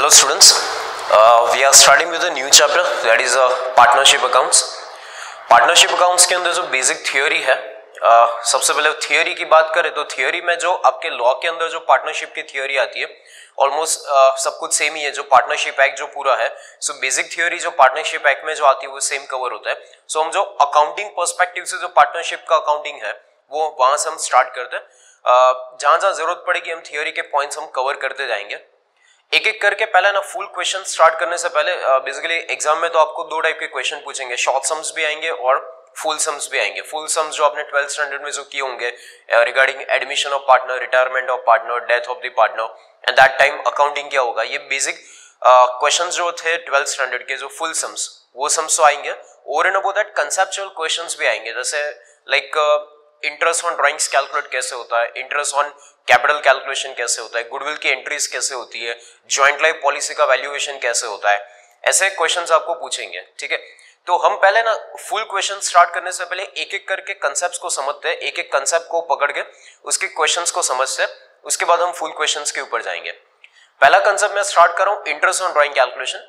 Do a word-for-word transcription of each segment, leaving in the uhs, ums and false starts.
Hello students, uh, we are starting with a new chapter, that is uh, partnership accounts. Partnership accounts के अंदर जो basic theory है, uh, सबसे पहले theory की बात करें तो theory में जो आपके law के अंदर जो partnership की theory आती है almost uh, सब कुछ सेम ही है. जो partnership act जो पूरा है, so basic theory जो partnership act में जो आती है वो सेम cover होता है. So हम जो accounting perspective से जो partnership का accounting है वो वहाँ से हम start करते हैं. uh, जहाँ जहाँ जरूरत पड़ेगी हम theory के points हम cover करते जाएंगे एक एक करके. पहले ना फुल क्वेश्चन स्टार्ट करने से पहले बेसिकली uh, एग्जाम में तो आपको दो टाइप के क्वेश्चन पूछेंगे, शॉर्ट सम्स भी आएंगे और फुल सम्स भी आएंगे. फुल सम्स जो आपने ट्वेल्थ स्टैंडर्ड में जो किए होंगे regarding admission of partner, retirement of partner, death of the partner and that time accounting क्या होगा, ये बेसिक क्वेश्चन uh, जो थे ट्वेल्थ स्टैंडर्ड के जो फुल सम्स वो सम्स तो आएंगे. और and about that conceptual question भी आएंगे, जैसे like interest on drawings calculate कैसे होता है, इंटरेस्ट ऑन कैपिटल कैलकुलेशन कैसे होता है, गुडविल की एंट्रीज कैसे होती है, जॉइंट लाइफ पॉलिसी का वैल्यूएशन कैसे होता है, ऐसे क्वेश्चंस आपको पूछेंगे. ठीक है, तो हम पहले ना फुल क्वेश्चन स्टार्ट करने से पहले एक एक करके कंसेप्ट्स को समझते हैं, एक एक कंसेप्ट को पकड़ के उसके क्वेश्चंस को समझते हैं, उसके बाद हम फुल क्वेश्चंस के ऊपर जाएंगे. पहला कंसेप्ट मैं स्टार्ट कर रहा हूँ interest on drawing calculation.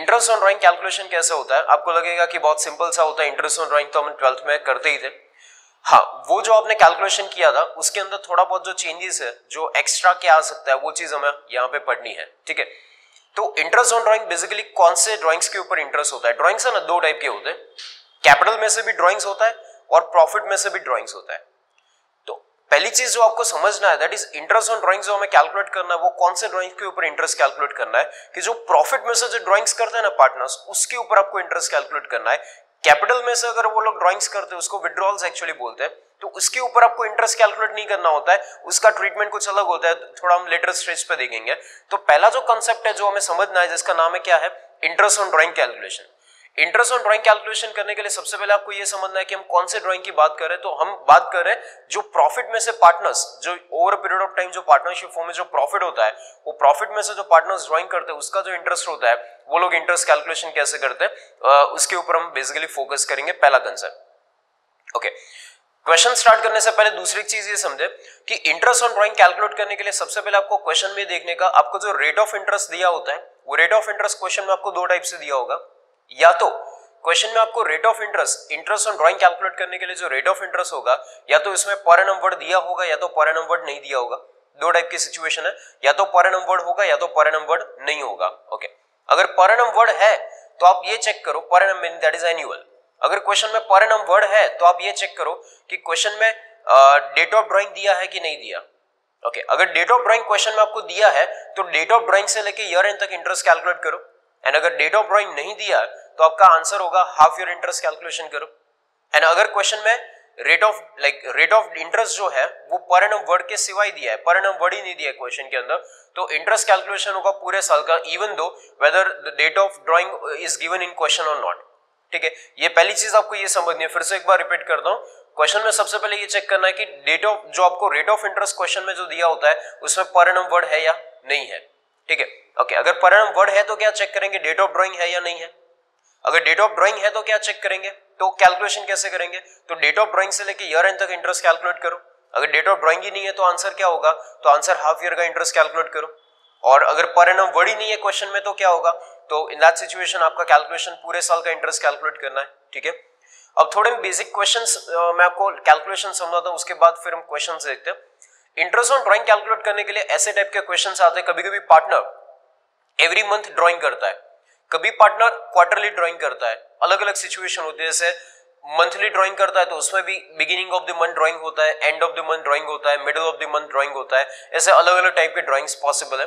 Interest on drawing calculation कैसे होता है, आपको लगेगा कि बहुत सिंपल सा होता है, इंटरेस्ट ऑन ड्राइंग तो हम ट्वेल्थ में करते ही थे. हाँ, वो जो आपने कैलकुलेशन किया था उसके अंदर थोड़ा बहुत जो चेंजेस है जो एक्स्ट्रा क्या आ सकता है वो चीज हमें यहाँ पे पढ़नी है. ठीक है, तो इंटरेस्ट ऑन ड्राइंग बेसिकली कौन से ड्राइंग्स के ऊपर इंटरेस्ट होता है. ड्राइंग्स है ना दो टाइप के होते हैं, कैपिटल में से भी ड्राइंग्स होता है और प्रॉफिट में से भी ड्राइंग्स होता है. तो पहली चीज जो आपको समझना है that is interest on drawings जो हमें कैलकुलेट करना है वो कौन से ड्राइंग्स के ऊपर इंटरेस्ट कैलकुलेट करना है, कि जो प्रॉफिट में से जो ड्राइंग्स करते हैं ना पार्टनर्स उसके ऊपर आपको इंटरेस्ट कैलकुलेट करना है. कैपिटल में से अगर वो लोग ड्राइंग्स करते हैं उसको विड्रॉल्स एक्चुअली बोलते हैं, तो उसके ऊपर आपको इंटरेस्ट कैलकुलेट नहीं करना होता है, उसका ट्रीटमेंट कुछ अलग होता है, थोड़ा हम लेटर स्टेज पे देखेंगे. तो पहला जो कॉन्सेप्ट है जो हमें समझना है जिसका नाम है क्या है, interest on drawing calculation. Interest on drawing calculation करने के लिए सबसे पहले आपको यह समझना है कि हम कौन से ड्राइंग की बात कर रहे हैं. तो हम बात कर रहे हैं जो प्रॉफिट में से पार्टनर्स जो ओवर पीरियड ऑफ टाइम जो पार्टनरशिप फॉर्म में जो प्रॉफिट होता है वो प्रॉफिट में से जो पार्टनर्स ड्राइंग करते हैं उसका जो इंटरेस्ट होता है वो लोग इंटरेस्ट कैलकुलेशन कैसे करते हैं उसके ऊपर हम बेसिकली फोकस करेंगे. पहला कंसेप्ट. ओके, क्वेश्चन स्टार्ट करने से पहले दूसरी चीज ये समझे कि इंटरेस्ट ऑन ड्राइंग कैलकुलेट करने के लिए सबसे पहले आपको क्वेश्चन में देखने का आपको जो रेट ऑफ इंटरेस्ट दिया होता है वो रेट ऑफ इंटरेस्ट क्वेश्चन में आपको दो टाइप से दिया होगा. या तो क्वेश्चन में आपको rate of interest interest on drawing calculate करने के लिए जो रेट ऑफ इंटरेस्ट होगा या तो इसमें पर एनम वर्ड दिया होगा या तो पर एनम वर्ड नहीं दिया होगा. दो टाइप की सिचुएशन है, या तो पर एनम वर्ड होगा या तो पर एनम वर्ड नहीं होगा. Okay okay. अगर पर एनम वर्ड है तो आप ये चेक करो per annum mean that is annual. अगर क्वेश्चन में पर एनम वर्ड है तो आप ये चेक करो कि क्वेश्चन में डेट ऑफ ड्राइंग दिया है कि नहीं दिया. ओके okay, अगर डेट ऑफ ड्राइंग क्वेश्चन में आपको दिया है तो डेट ऑफ ड्राइंग से लेके ईयर एंड तक इंटरेस्ट कैलकुलेट करो. एंड अगर डेट ऑफ ड्राइंग नहीं दिया तो आपका आंसर होगा हाफ ईयर इंटरेस्ट कैलकुलेशन करो. एंड अगर क्वेश्चन में rate of like rate of interest जो है वो पर एनम वर्ड के सिवाय दिया है, पर एनम वर्ड ही नहीं दिया है क्वेश्चन के अंदर, तो इंटरेस्ट कैलकुलेशन होगा पूरे साल का even though whether the date of drawing is given in question और नॉट. ठीक है, ये पहली चीज आपको ये समझनी है. फिर से एक बार रिपीट करता हूँ, क्वेश्चन में सबसे पहले ये चेक करना है कि डेट ऑफ जो आपको रेट ऑफ इंटरेस्ट क्वेश्चन में जो दिया होता है उसमें पर एनम वर्ड है या नहीं है. ठीक है, ओके, अगर पर एनम वर्ड है तो क्या चेक करेंगे, डेट ऑफ ड्राइंग है या नहीं है. अगर डेट ऑफ ड्राइंग है तो क्या चेक करेंगे, तो कैलकुलेशन कैसे करेंगे, तो डेट ऑफ ड्राइंग से लेके ईयर एंड तक इंटरेस्ट कैलकुलेट करो. अगर डेट ऑफ ड्राइंग ही नहीं है तो आंसर क्या होगा, तो आंसर हाफ ईयर का इंटरेस्ट कैलकुलेट करो. और अगर पर एनम वर्ड ही नहीं है क्वेश्चन में तो क्या होगा, तो इन दैट सिचुएशन आपका कैलकुलेशन पूरे साल का इंटरेस्ट कैलकुलेट करना है. ठीक है, अब थोड़े बेसिक क्वेश्चंस मैं आपको कैलकुलेशन समझाता हूँ, उसके बाद फिर हम क्वेश्चंस देखते हैं. इंटरेस्ट ऑन ड्राइंग कैलकुलेट करने के लिए ऐसे टाइप के क्वेश्चंस आते हैं. कभी कभी पार्टनर एवरी मंथ ड्राइंग करता है, कभी पार्टनर क्वार्टरली ड्राइंग करता है, अलग अलग सिचुएशन होती है. जैसे मंथली ड्राइंग करता है तो उसमें भी beginning of the month drawing होता है, end of the month drawing होता है, middle of the month drawing होता है, ऐसे अलग अलग टाइप के ड्राइंग्स पॉसिबल है.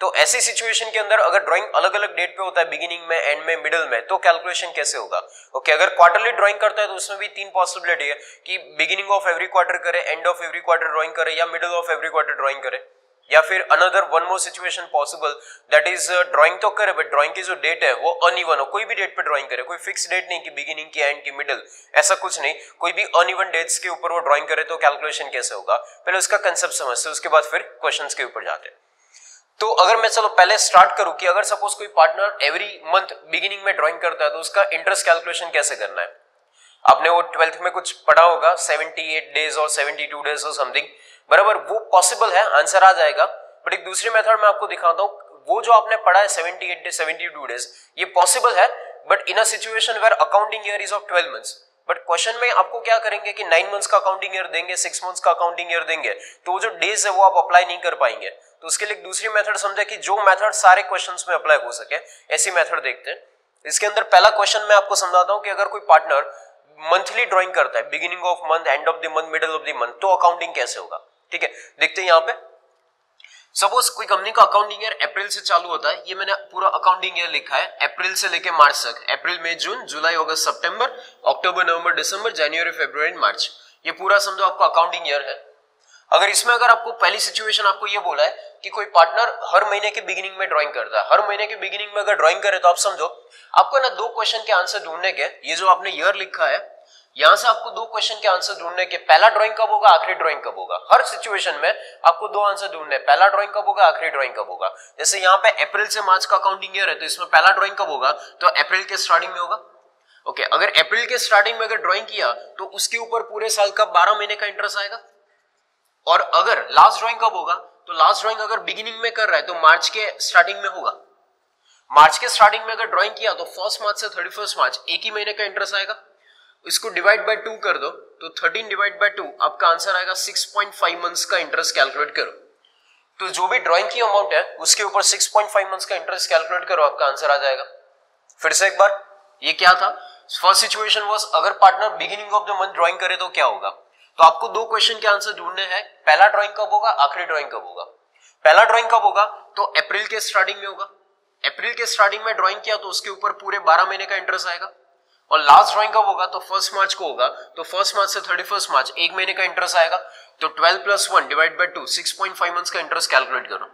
तो ऐसी सिचुएशन के अंदर अगर ड्राइंग अलग अलग डेट पे होता है, बिगिनिंग में, एंड में, मिडल में, तो कैलकुलेशन कैसे होगा. ओके okay, अगर क्वार्टरली ड्राइंग करता है तो उसमें भी तीन पॉसिबिलिटी है कि बिगिनिंग ऑफ एवरी क्वार्टर करे, end of every quarter drawing करे, या middle of every quarter drawing करे. या फिर another one more situation possible that is drawing तो करे बट ड्राइंग की जो डेट है वो अनइवन हो. कोई भी डेट पे ड्राइंग करे, कोई फिक्स डेट नहीं कि बिगिनिंग की, एंड की, मिडल, ऐसा कुछ नहीं, कोई भी अनइवन डेट्स के ऊपर वो ड्राइंग करे तो कैलकुलेशन कैसे होगा. पहले उसका कंसेप्ट समझते हैं, उसके बाद फिर क्वेश्चंस के ऊपर जाते हैं. तो अगर मैं चलो पहले स्टार्ट करूं कि अगर सपोज कोई पार्टनर एवरी मंथ बिगिनिंग में ड्राइंग करता है तो उसका इंटरेस्ट कैलकुलेशन कैसे करना है. आपने वो ट्वेल्थ में कुछ पढ़ा होगा अठहत्तर डेज और बहत्तर डेज और समथिंग, बराबर, वो पॉसिबल है, आंसर आ जाएगा. बट एक दूसरी मेथड मैं आपको दिखाता हूँ वो जो आपने पढ़ा है seventy eight days, seventy two days, ये पॉसिबल है but in a situation where accounting year is of twelve months. But question में आपको क्या करेंगे कि नाइन मंथ्स का अकाउंटिंग ईयर देंगे, सिक्स मंथ्स का अकाउंटिंग ईयर देंगे, तो वो जो डेज है वो आप अप्लाई नहीं कर पाएंगे। तो उसके लिए दूसरी मेथड समझे कि जो मेथड सारे क्वेश्चंस में अप्लाई हो सके, ऐसी मेथड देखते हैं। इसके अंदर पहला क्वेश्चन मैं आपको समझाता हूं कि अगर कोई पार्टनर मंथली ड्रॉइंग करता है, beginning of month, end of the month, middle of the month, तो अकाउंटिंग कैसे होगा। ठीक है, देखते हैं। यहाँ पे सपोज कोई कंपनी का अकाउंटिंग ईयर अप्रैल से चालू होता है, ये मैंने पूरा अकाउंटिंग ईयर लिखा है अप्रैल से लेके मार्च तक, अप्रैल मई जून जुलाई अगस्त सितंबर अक्टूबर नवंबर दिसंबर जनवरी फरवरी मार्च, ये पूरा समझो आपका अकाउंटिंग ईयर है। अगर इसमें अगर आपको पहली सिचुएशन आपको ये बोला है कि कोई पार्टनर हर महीने के बिगिनिंग में ड्राइंग करता है, हर महीने के बिगिनिंग में अगर ड्राइंग करे तो आप समझो आपको ना दो क्वेश्चन के आंसर ढूंढने के, ये जो आपने ईयर लिखा है यहां से आपको दो क्वेश्चन के आंसर ढूंढने के, पहला ड्राइंग कब होगा, आखिरी ड्राइंग कब होगा। हर सिचुएशन में आपको दो आंसर ढूंढने, पहला ड्राइंग कब होगा, आखिरी ड्राइंग कब होगा। जैसे यहाँ पे अप्रैल से मार्च का अकाउंटिंग ईयर है तो इसमें पहला ड्राइंग कब होगा, तो अप्रैल के स्टार्टिंग में होगा। ओके, अगर अप्रैल के स्टार्टिंग में अगर ड्राइंग किया तो उसके ऊपर पूरे साल का बारह महीने का इंटरेस्ट आएगा। और अगर लास्ट ड्राइंग कब होगा, तो लास्ट ड्राइंग अगर बिगिनिंग में कर रहा है तो मार्च के स्टार्टिंग में होगा। मार्च के स्टार्टिंग में अगर ड्राइंग किया तो फर्स्ट मार्च से थर्टी फर्स्ट मार्च एक ही महीने का इंटरेस्ट आएगा। इसको डिवाइड बाय टू कर दो तो थर्टीन डिवाइड बाय टू आपका आंसर आएगा। सिक्स पॉइंट फाइव मंथ्स का इंटरेस्ट कैलकुलेट करो, तो जो भी ड्राइंग की अमाउंट है उसके ऊपर सिक्स पॉइंट फाइव मंथ्स का इंटरेस्ट कैलकुलेट करो, आपका आंसर आ जाएगा। फिर से एक बार, ये क्या था, फर्स्ट सिचुएशन वाज अगर partner beginning of the month drawing करे तो क्या होगा। तो आपको दो क्वेश्चन के आंसर ढूंढने हैं, पहला ड्राइंग कब होगा, आखिरी ड्राइंग कब होगा। पहला ड्राइंग कब होगा, तो अप्रैल के स्टार्टिंग में होगा। अप्रैल के स्टार्टिंग में ड्राइंग किया तो उसके ऊपर पूरे बारह महीने का इंटरेस्ट आएगा। और लास्ट ड्राइंग कब होगा, तो फर्स्ट मार्च को होगा, तो फर्स्ट मार्च से थर्टी फर्स्ट मार्च एक महीने का इंटरेस्ट आएगा। तो twelve plus one divide by two six point five months का इंटरेस्ट कैलकुलेट करो।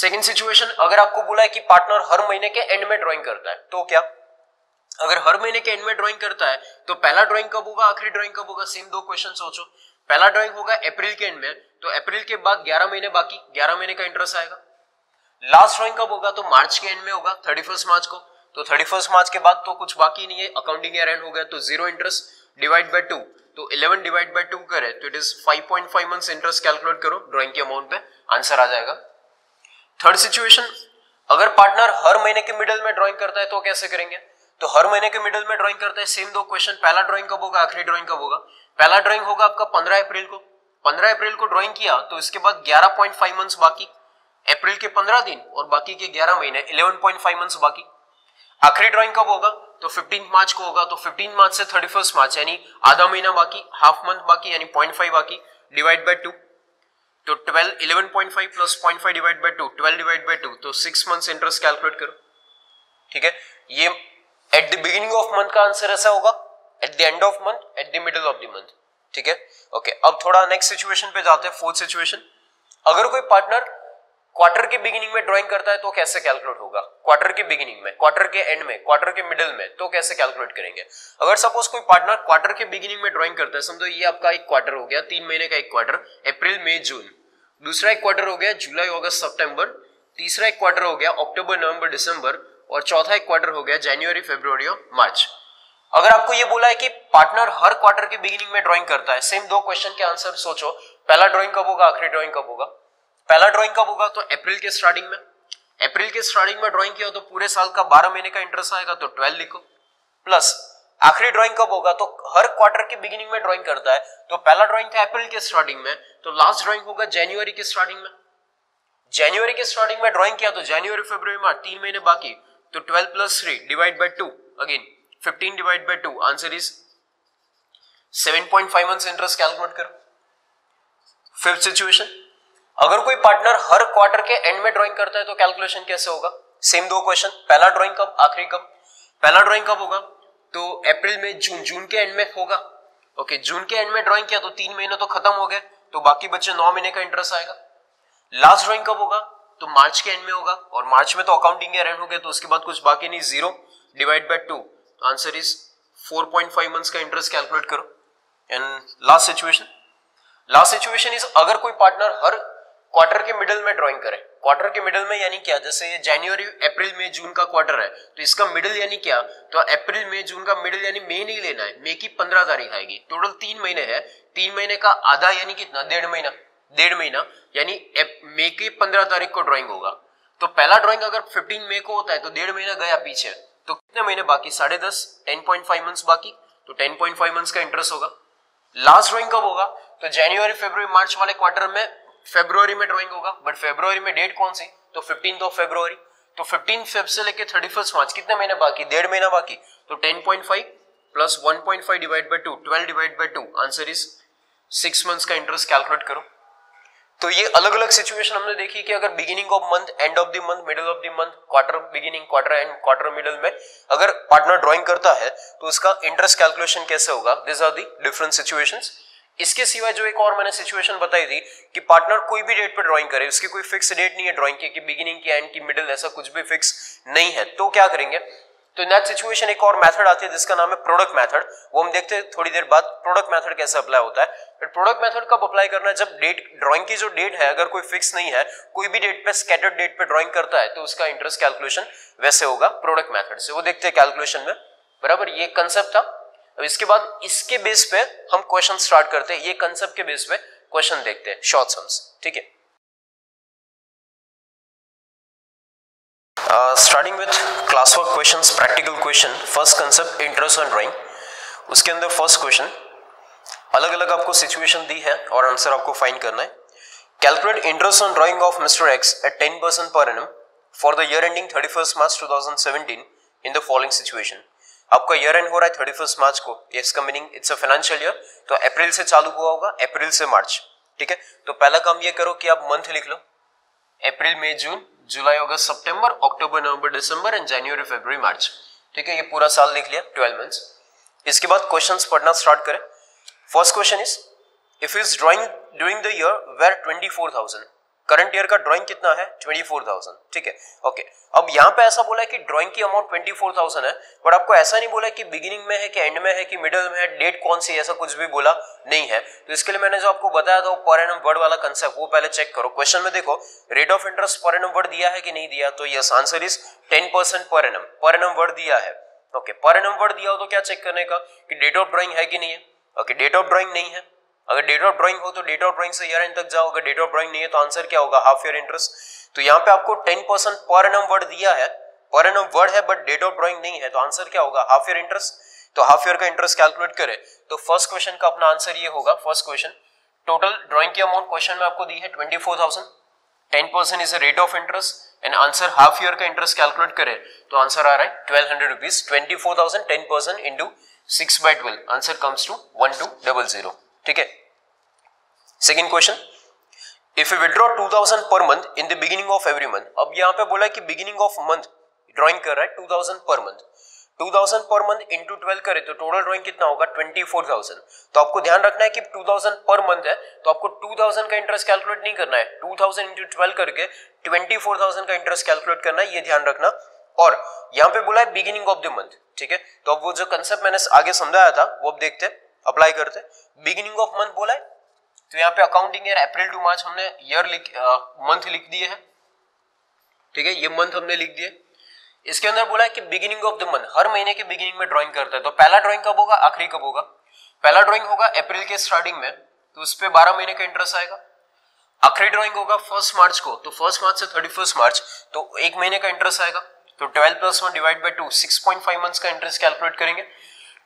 सेकंड सिचुएशन, अगर आपको बोला है कि पार्टनर हर महीने के एंड में ड्राइंग करता है तो क्या, अगर हर महीने के एंड में ड्राइंग करता है तो पहला ड्राइंग कब होगा, आखिरी ड्राइंग कब होगा। सेम दो क्वेश्चन सोचो, पहला ड्राइंग होगा अप्रैल के एंड में तो अप्रैल के बाद ग्यारह महीने बाकी, ग्यारह महीने का इंटरेस्ट आएगा। लास्ट ड्राइंग कब होगा, तो मार्च के एंड में होगा, थर्टी फर्स्ट मार्च को, तो थर्टी फर्स्ट मार्च के बाद तो कुछ बाकी नहीं है, अकाउंटिंग ईयर एंड हो गया, तो zero interest divide by two, तो इलेवन डिवाइड बाय टू करे तो it is five point five months interest calculate करो ड्राइंग के अमाउंट पे, आंसर आ जाएगा। थर्ड सिचुएशन, अगर पार्टनर हर महीने के मिडल में ड्राइंग करता है तो कैसे करेंगे, तो हर महीने के मिडल में ड्राइंग करता है, सेम दो क्वेश्चन, पहला ड्राइंग कब होगा, आखिरी ड्राइंग कब होगा। पहला ड्राइंग होगा आपका पंद्रह अप्रैल को, पंद्रह अप्रैल को ड्राइंग किया तो इसके बाद ग्यारह पॉइंट फाइव मंथ्स बाकी, अप्रैल के पंद्रह दिन और बाकी के ग्यारह महीने, इलेवन पॉइंट फाइव मंथ्स बाकी। आखिरी ड्राइंग कब होगा, तो फिफ्टीन मार्च को होगा, तो फिफ्टीन मार्च से थर्टी फर्स्ट मार्च यानी आधा महीना बाकी, हाफ मंथ बाकी यानी पॉइंट फाइव बाकी, डिवाइड बाय टू, तो twelve eleven point five plus point five divide by two, twelve divide by two, तो सिक्स मंथ्स इंटरेस्ट कैलकुलेट करो। ठीक है, ये at the beginning of month का आंसर ऐसा होगा, at the end of month, at the middle of the month. ठीक है, ओके, अब थोड़ा नेक्स्ट सिचुएशन पे जाते हैं। फोर्थ सिचुएशन, अगर कोई पार्टनर क्वार्टर के बिगिनिंग में ड्राइंग करता है तो कैसे कैलकुलेट होगा, क्वार्टर के बिगिनिंग में, क्वार्टर के एंड में, क्वार्टर के मिडिल में, तो कैसे कैलकुलेट करेंगे। अगर सपोज कोई पार्टनर क्वार्टर के बिगिनिंग में ड्राइंग करता है, समझो ये आपका एक क्वार्टर हो गया, तीन महीने का एक क्वार्टर, अप्रैल मई जून, दूसरा एक क्वार्टर हो गया जुलाई अगस्त सितंबर, तीसरा एक क्वार्टर हो गया अक्टूबर नवंबर दिसंबर, और चौथा एक क्वार्टर हो गया जनवरी फरवरी और मार्च। अगर आपको ये बोला है कि पार्टनर हर क्वार्टर के बिगिनिंग में ड्राइंग करता है, सेम दो क्वेश्चन के आंसर सोचो, पहला ड्राइंग कब होगा, आखिरी ड्राइंग कब होगा। पहला ड्राइंग कब होगा, तो अप्रैल के स्टार्टिंग में, अप्रैल के स्टार्टिंग में ड्राइंग किया तो पूरे साल का बारह महीने का इंटरेस्ट आएगा, तो ट्वेल्व लिखो। प्लस आखिरी ड्राइंग कब होगा, तो हर क्वार्टर के बिगिनिंग में ड्राइंग करता है, तो पहला ड्राइंग था अप्रैल के स्टार्टिंग में, तो लास्ट ड्राइंग होगा जनवरी के स्टार्टिंग में। जनवरी के स्टार्टिंग में ड्राइंग किया तो जनवरी फरवरी मार्च तीन महीने बाकी, तो twelve plus three divide by two, again fifteen divide by two, answer is seven point five months interest calculate करो। फिफ्थ सिचुएशन, अगर कोई पार्टनर हर क्वार्टर के एंड में ड्राइंग करता है तो कैलकुलेशन कैसे होगा, सेम दो क्वेश्चन, पहला ड्राइंग कब, आखिरी कब। पहला ड्राइंग कब होगा, तो अप्रैल में जून, जून के एंड में होगा। ओके, जून के एंड में ड्राइंग किया तो तीन महीने तो खत्म हो गए, तो बाकी बच्चे नौ महीने का इंटरेस्ट आएगा। लास्ट ड्राइंग कब होगा, तो मार्च के एंड में होगा, और मार्च में तो अकाउंटिंग ईयर एंड हो गया, तो उसके बाद कुछ बाकी नहीं, zero divide by two, answer is four point five months का इंटरेस्ट कैलकुलेट करो। And last situation, last situation is अगर कोई पार्टनर हर क्वार्टर के मिडिल में ड्राइंग करे, क्वार्टर के मिडिल में यानी क्या, जैसे ये जनवरी अप्रैल मई जून का क्वार्टर है तो इसका मिडिल यानी क्या, तो अप्रैल मई जून का मिडिल यानी मई नहीं लेना है, मई की पंद्रह तारीख आएगी, टोटल तीन महीने है, तीन महीने का आधा यानी कितना, डेढ़ महीना, डेढ़ महीना यानी मई की पंद्रह तारीख को ड्राइंग होगा। तो पहला ड्रॉइंग अगर पंद्रह मई को होता है तो डेढ़ महीना गया पीछे, तो कितने महीने बाकी? साढ़े दस, टेन पॉइंट फाइव मंथ्स बाकी, तो टेन पॉइंट फाइव मंथ्स का इंटरेस्ट होगा। लास्ट ड्रॉइंग कब होगा? तो जनवरी फरवरी मार्च वाले क्वार्टर में फरवरी में ड्रॉइंग होगा, बट फरवरी में डेट कौन सी? तो फिफ्टीन ऑफ फरवरी। तो फिफ्टीन फेब से लेके थर्टी फर्स्ट मार्च कितने महीने बाकी? डेढ़ महीना बाकी, तो ten point five plus one point five divide by two, twelve divide by two, answer is six months का इंटरेस्ट कैलकुलेट करो। तो ये अलग अलग सिचुएशन हमने देखी कि अगर beginning of month, end of the month, middle of the month, quarter beginning, quarter end, quarter middle में अगर पार्टनर ड्राइंग करता है तो उसका इंटरेस्ट कैलकुलेशन कैसे होगा। This are the different situations. इसके सिवाय जो एक और मैंने सिचुएशन बताई थी कि पार्टनर कोई भी डेट पर ड्राइंग करे, उसकी कोई फिक्स डेट नहीं है ड्राइंग की, बिगिनिंग की, एंड की, मिडल, ऐसा कुछ भी फिक्स नहीं है, तो क्या करेंगे? तो इन दैट सिचुएशन एक और मेथड आती है जिसका नाम है प्रोडक्ट मेथड। वो हम देखते हैं थोड़ी देर बाद प्रोडक्ट मेथड कैसे अप्लाई होता है। प्रोडक्ट मेथड कब अप्लाई करना है? जब डेट, ड्राइंग की जो डेट है अगर कोई फिक्स नहीं है, कोई भी डेट पे, स्कैटर्ड डेट पे ड्राइंग करता है, तो उसका इंटरेस्ट कैलकुलेशन वैसे होगा प्रोडक्ट मेथड से। वो देखते हैं कैलकुलेशन में, बराबर। ये कंसेप्ट था। अब इसके बाद इसके बेस पे हम क्वेश्चन स्टार्ट करते हैं, ये कंसेप्ट के बेस पे क्वेश्चन देखते हैं, शॉर्ट सम्स, ठीक है। Starting with class work question, practical question. First concept interest on drawing. उसके अंदर फर्स्ट क्वेश्चन, अलग अलग आपको सिचुएशन दी है और आंसर आपको फाइंड करना है। Calculate interest on drawing of mister X at ten percent per annum for the year ending thirty first March two thousand seventeen in the following situation. आपका year end हो रहा है thirty first March को, इसका meaning it's a financial year, तो April से चालू हुआ होगा, अप्रैल से मार्च, ठीक है। तो पहला काम ये करो कि आप मंथ लिख लो, अप्रैल, मई, जून, जुलाई, अगस्त, सितंबर, अक्टूबर, नवंबर, दिसंबर एंड जनवरी, फरवरी, मार्च, ठीक है। ये पूरा साल लिख लिया, ट्वेल्व मंथ्स। इसके बाद क्वेश्चंस पढ़ना स्टार्ट करें। First question is if is drawing during the year were twenty four thousand, current year का ड्राइंग कितना है? ट्वेंटी फोर थाउजेंड, ठीक है, ओके। अब यहाँ पे ऐसा बोला है कि ड्राइंग की अमाउंट ट्वेंटी फोर थाउजेंड है, बट आपको ऐसा नहीं बोला कि बिगिनिंग में है कि एंड में है कि मिडल में है, डेट कौन सी, ऐसा कुछ भी बोला नहीं है। तो इसके लिए मैंने जो आपको बताया था वो पर एनम वर्ड वाला कंसेप्ट, वो पहले चेक करो। क्वेश्चन में देखो rate of interest per annum word दिया है कि नहीं दिया, तो yes, answer is ten percent per annum, per annum word दिया है, ओके। पर एनम वर्ड दिया हो तो क्या चेक करने का कि डेट ऑफ ड्राइंग है कि नहीं है, ओके। डेट ऑफ ड्राइंग नहीं है, अगर डेट ऑफ ड्राइंग हो तो डेट ऑफ ड्राइंग से ईयर एंड तक जाओ, अगर डेट ऑफ ड्राइंग नहीं है तो आंसर क्या होगा? Half year interest. तो यहाँ पे आपको ten percent per annum word दिया है, पर एनम वर्ड है बट डेट ऑफ ड्राइंग नहीं है, तो आंसर क्या होगा? Half year interest. तो हाफ ईयर का इंटरेस्ट कैलकुलेट करें तो फर्स्ट क्वेश्चन का अपना आंसर ये होगा। फर्स्ट क्वेश्चन, टोटल ड्रॉइंग की अमाउंट क्वेश्चन में आपको दी है twenty four thousand, ten percent is a rate of interest and answer half year का इंटरेस्ट कैलकुलेट करें तो आंसर आ रहा है twelve hundred rupees. Twenty four thousand ten percent into six by twelve, answer comes to one two double zero, ठीक है। Second question, if you withdraw two thousand per month in the beginning of every month. अब यहाँ पे बोला है कि beginning of month drawing कर रहा है two thousand per month, two thousand per month into twelve करे तो टोटल ड्रॉइंग कितना होगा? Twenty four thousand. तो आपको ध्यान रखना है कि टू थाउजेंड पर मंथ है तो आपको टू थाउजेंड का इंटरेस्ट कैलकुलेट नहीं करना है, टू थाउजेंड इंटू ट्वेल्व करके ट्वेंटी फोर थाउजेंड का इंटरेस्ट कैलकुलेट करना है, ये ध्यान रखना। और यहाँ पे बोला है बिगिनिंग ऑफ द मंथ, ठीक है। तो अब वो जो कंसेप्ट मैंने आगे समझाया था वो अब देखते हैं, अप्लाई करते हैं। बिगिनिंग ऑफ मंथ बोला है तो यहाँ पे accounting year April to March हमने ईयर लिख, मंथ लिख दिए हैं, ठीक है, ये मंथ हमने लिख दिए। इसके अंदर बोला है कि बिगिनिंग ऑफ द मंथ, हर महीने के बिगिनिंग में ड्राइंग करता है, तो पहला ड्राइंग कब होगा, आखिरी कब होगा? पहला ड्राइंग होगा अप्रैल के स्टार्टिंग में, तो उस पर बारह महीने का इंटरेस्ट आएगा। आखिरी ड्राइंग होगा फर्स्ट मार्च को, तो फर्स्ट मार्च से थर्टी फर्स्ट मार्च, तो एक महीने का इंटरेस्ट आएगा। तो twelve plus one divide by two, six point five months का इंटरेस्ट कैलकुलेट करेंगे।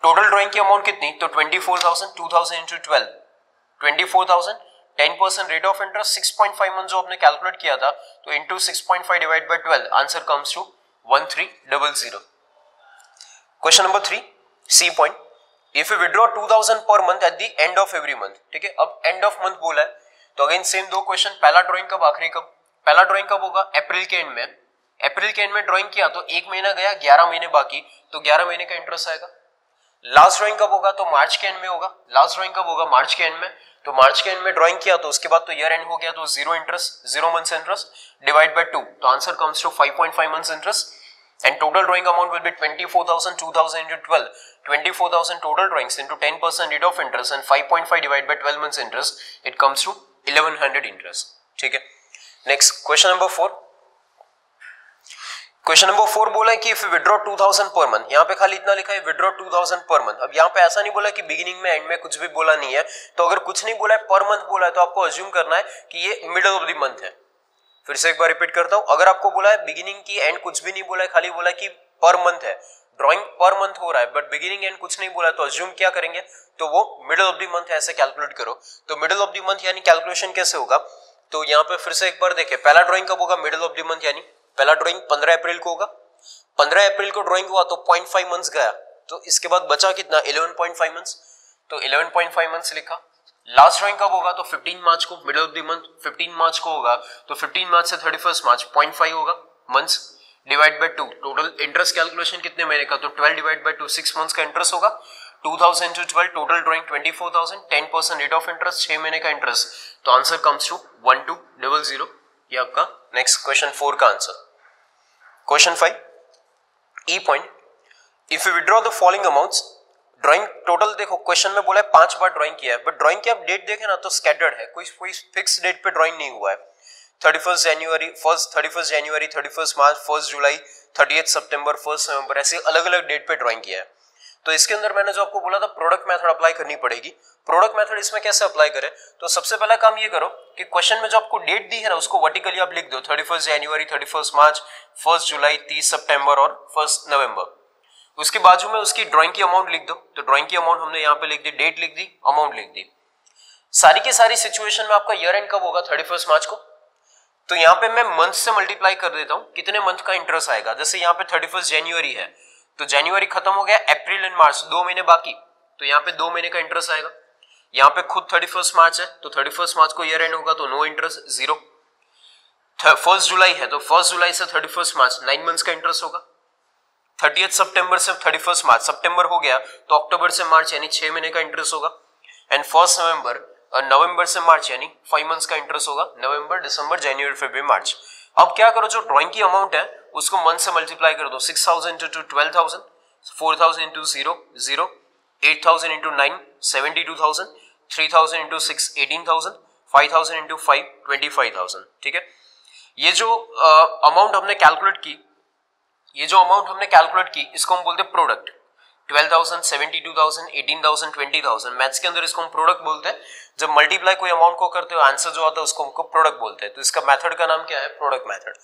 टोटल ड्राइंग की अमाउंट कितनी? तो twenty four thousand, two thousand into twelve, twenty four thousand, ten percent rate of interest, six point five month जो आपने calculate किया था, तो into six point five divide by twelve, answer comes to one three double zero. Question number three, C point, if you withdraw two thousand per month at the end of every month, ठीक है। अब end of month बोला है तो again same दो question, पहला drawing कब, आखिरी कब। पहला ड्रॉइंग कब होगा? अप्रैल के एंड में। अप्रैल के एंड में ड्रॉइंग किया तो एक महीना गया, ग्यारह महीने बाकी, तो ग्यारह महीने का इंटरेस्ट आएगा। लास्ट ड्राइंग कब होगा? तो मार्च के एंड में होगा। लास्ट ड्राइंग कब होगा? मार्च के एंड में। तो मार्च के एंड में ड्राइंग किया तो उसके बाद तो ईयर एंड हो गया, तो zero interest, zero months interest divide by two, तो answer comes to five point five months interest and total drawing amount will be twenty four thousand, two thousand into twelve, twenty four thousand total drawings into ten percent rate of interest and five point five divide by twelve months interest, it comes to eleven hundred interest, ठीक है। Next question number four. Question number four बोला है कि if withdraw two thousand per month, यहाँ पे खाली इतना लिखा है withdraw two thousand per month. अब यहाँ पे ऐसा नहीं बोला कि बिगिनिंग में, एंड में, कुछ भी बोला नहीं है, तो अगर कुछ नहीं बोला है, पर मंथ बोला है, तो आपको अज्यूम करना है कि ये मिडल ऑफ द मंथ है। फिर से एक बार रिपीट करता हूं, अगर आपको बोला है बिगिनिंग की एंड कुछ भी नहीं बोला है, खाली बोला कि पर मंथ है, ड्रॉइंग पर मंथ हो रहा है बट बिगिनिंग एंड कुछ नहीं बोला, तो अज्यूम क्या करेंगे, तो वो मिडिल ऑफ द मंथ ऐसे कैलकुलेट करो। तो मिडिल ऑफ द मंथ यानी कैलकुलेशन कैसे होगा, तो यहाँ पे फिर से एक बार देखें, पहला ड्रॉइंग कब होगा, मिडिल ऑफ द मंथ यानी पहला ड्रॉइंग पंद्रह अप्रैल को होगा, पंद्रह अप्रैल को ड्रॉइंग हुआ तो पॉइंट फाइव मंथ्स गया, तो इसके बाद बचा कितना इलेवन पॉइंट फाइव मंथ्स, तो इलेवन पॉइंट फाइव मंथ्स लिखा। लास्ट ड्रॉइंग कब होगा, तो फिफ्टीन मार्च को, middle of the month fifteen March को होगा, तो फिफ्टीन मार्च से thirty first March point five होगा months divide by two, total interest calculation कितने महीने का, तो twelve divide by two, six months का इंटरेस्ट होगा, two thousand two twelve total drawing twenty four thousand, ten percent rate of interest, छह महीने का इंटरेस्ट, तो answer comes to one two double zero. ये आपका नेक्स्ट क्वेश्चन फोर का answer. Question five E point, if you withdraw the following amounts, drawing total देखो question में बोला है पांच बार ड्राइंग किया है, बट ड्राइंग की आप डेट देखें ना तो स्कैटर्ड है, कोई कोई फिक्स डेट पे ड्राइंग नहीं हुआ है, थर्टी फर्स्ट जनवरी, फर्स्ट थर्टी फर्स्ट जनवरी, थर्टी फर्स्ट मार्च, फर्स्ट जुलाई, थर्टिएथ सितंबर, फर्स्ट नवंबर, ऐसे अलग अलग डेट पे ड्राइंग किया है। तो इसके अंदर मैंने जो आपको बोला था प्रोडक्ट मेथड अप्लाई करनी पड़ेगी। प्रोडक्ट मेथड इसमें कैसे अप्लाई करें, तो सबसे पहला काम ये करो कि क्वेश्चन में जो आपको डेट दी है ना उसको वर्टिकली आप लिख दो, थर्टी फर्स्ट जनवरी, थर्टी फर्स्ट मार्च, फर्स्ट जुलाई, तीस सितंबर और फर्स्ट नवंबर। उसके बाजू में उसकी ड्राइंग की अमाउंट लिख दो, तो ड्राइंग की अमाउंट हमने यहाँ पे लिख दी, डेट लिख दी, अमाउंट लिख दी। सारी की सारी सिचुएशन में आपका ईयर एंड कब होगा, थर्टी फर्स्ट मार्च को, तो यहाँ पे मैं मंथ से मल्टीप्लाई कर देता हूँ, कितने मंथ का इंटरेस्ट आएगा, जैसे यहाँ पे थर्टी फर्स्ट जनवरी है तो जनवरी खत्म हो गया, अप्रैल एंड मार्च दो महीने बाकी, तो यहाँ पे दो महीने का इंटरेस्ट आएगा। यहाँ पे खुद थर्टी फर्स्ट मार्च है तो थर्टी फर्स्ट मार्च को ईयर एंड होगा, तो नो इंटरेस्ट, जीरो। फर्स्ट जुलाई है तो फर्स्ट जुलाई से thirty first March nine months का इंटरेस्ट होगा। थर्टिएथ सितंबर से थर्टी फर्स्ट मार्च, सितंबर हो गया तो अक्टूबर से मार्च यानी छह महीने का इंटरेस्ट होगा, एंड फर्स्ट नवंबर नवंबर से मार्च यानी फाइव मंथ्स का इंटरेस्ट होगा, नवंबर, दिसंबर, जनवरी, फरवरी, मार्च। अब क्या करो, जो ड्राइंग की अमाउंट है उसको मंथ से मल्टीप्लाई कर दो, six thousand into twelve thousand, four thousand into zero zero, eight thousand into nine seventy two thousand, three thousand into six eighteen thousand, five thousand into five twenty five thousand. ठीक है, ये जो amount हमने calculate की ये जो amount हमने calculate की इसको हम बोलते हैं product. Twelve thousand, seventy two thousand, eighteen thousand, twenty thousand, maths के अंदर इसको हम प्रोडक्ट बोलते हैं। जब मल्टीप्लाई कोई अमाउंट को करते हो आंसर जो आता है उसको हमको प्रोडक्ट बोलते हैं। तो इसका मेथड का नाम क्या है, प्रोडक्ट मेथड।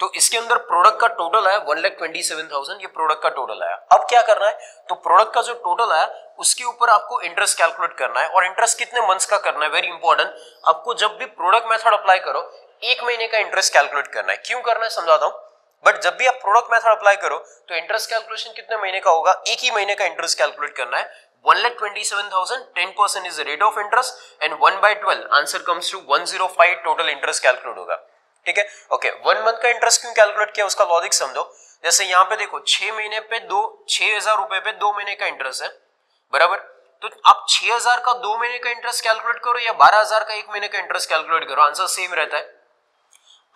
तो इसके अंदर प्रोडक्ट का टोटल आया one lakh twenty seven thousand, ये प्रोडक्ट का टोटल आया। अब क्या करना है, तो प्रोडक्ट का जो टोटल आया उसके ऊपर आपको इंटरेस्ट कैलकुलेट करना है, और इंटरेस्ट कितने मंथ्स का करना है, वेरी इंपॉर्टेंट। आपको जब भी प्रोडक्ट मेथड अप्लाई करो एक महीने का इंटरेस्ट कैलकुलेट करना है। क्यों करना है समझाता हूँ, बट जब भी आप प्रोडक्ट मेथड अप्लाई करो तो इंटरेस्ट कैलकुलेशन कितने महीने का होगा, एक ही महीने का इंटरेस्ट कैलकुलेट करना है, one lakh twenty seven thousand, ten percent is the rate of interest and one by twelve, answer comes to one zero five, total interest calculate होगा। ठीक है, ओके। वन मंथ का इंटरेस्ट क्यों कैलकुलेट किया उसका logic समझो। जैसे यहाँ पे देखो छह महीने पे दो छह हजार रुपए पे दो महीने का इंटरेस्ट है, बराबर। तो आप छह हजार का दो महीने का इंटरेस्ट कैलकुलेट करो या बारह हजार का एक महीने का इंटरेस्ट कैलकुलेट करो, आंसर सेम रहता है।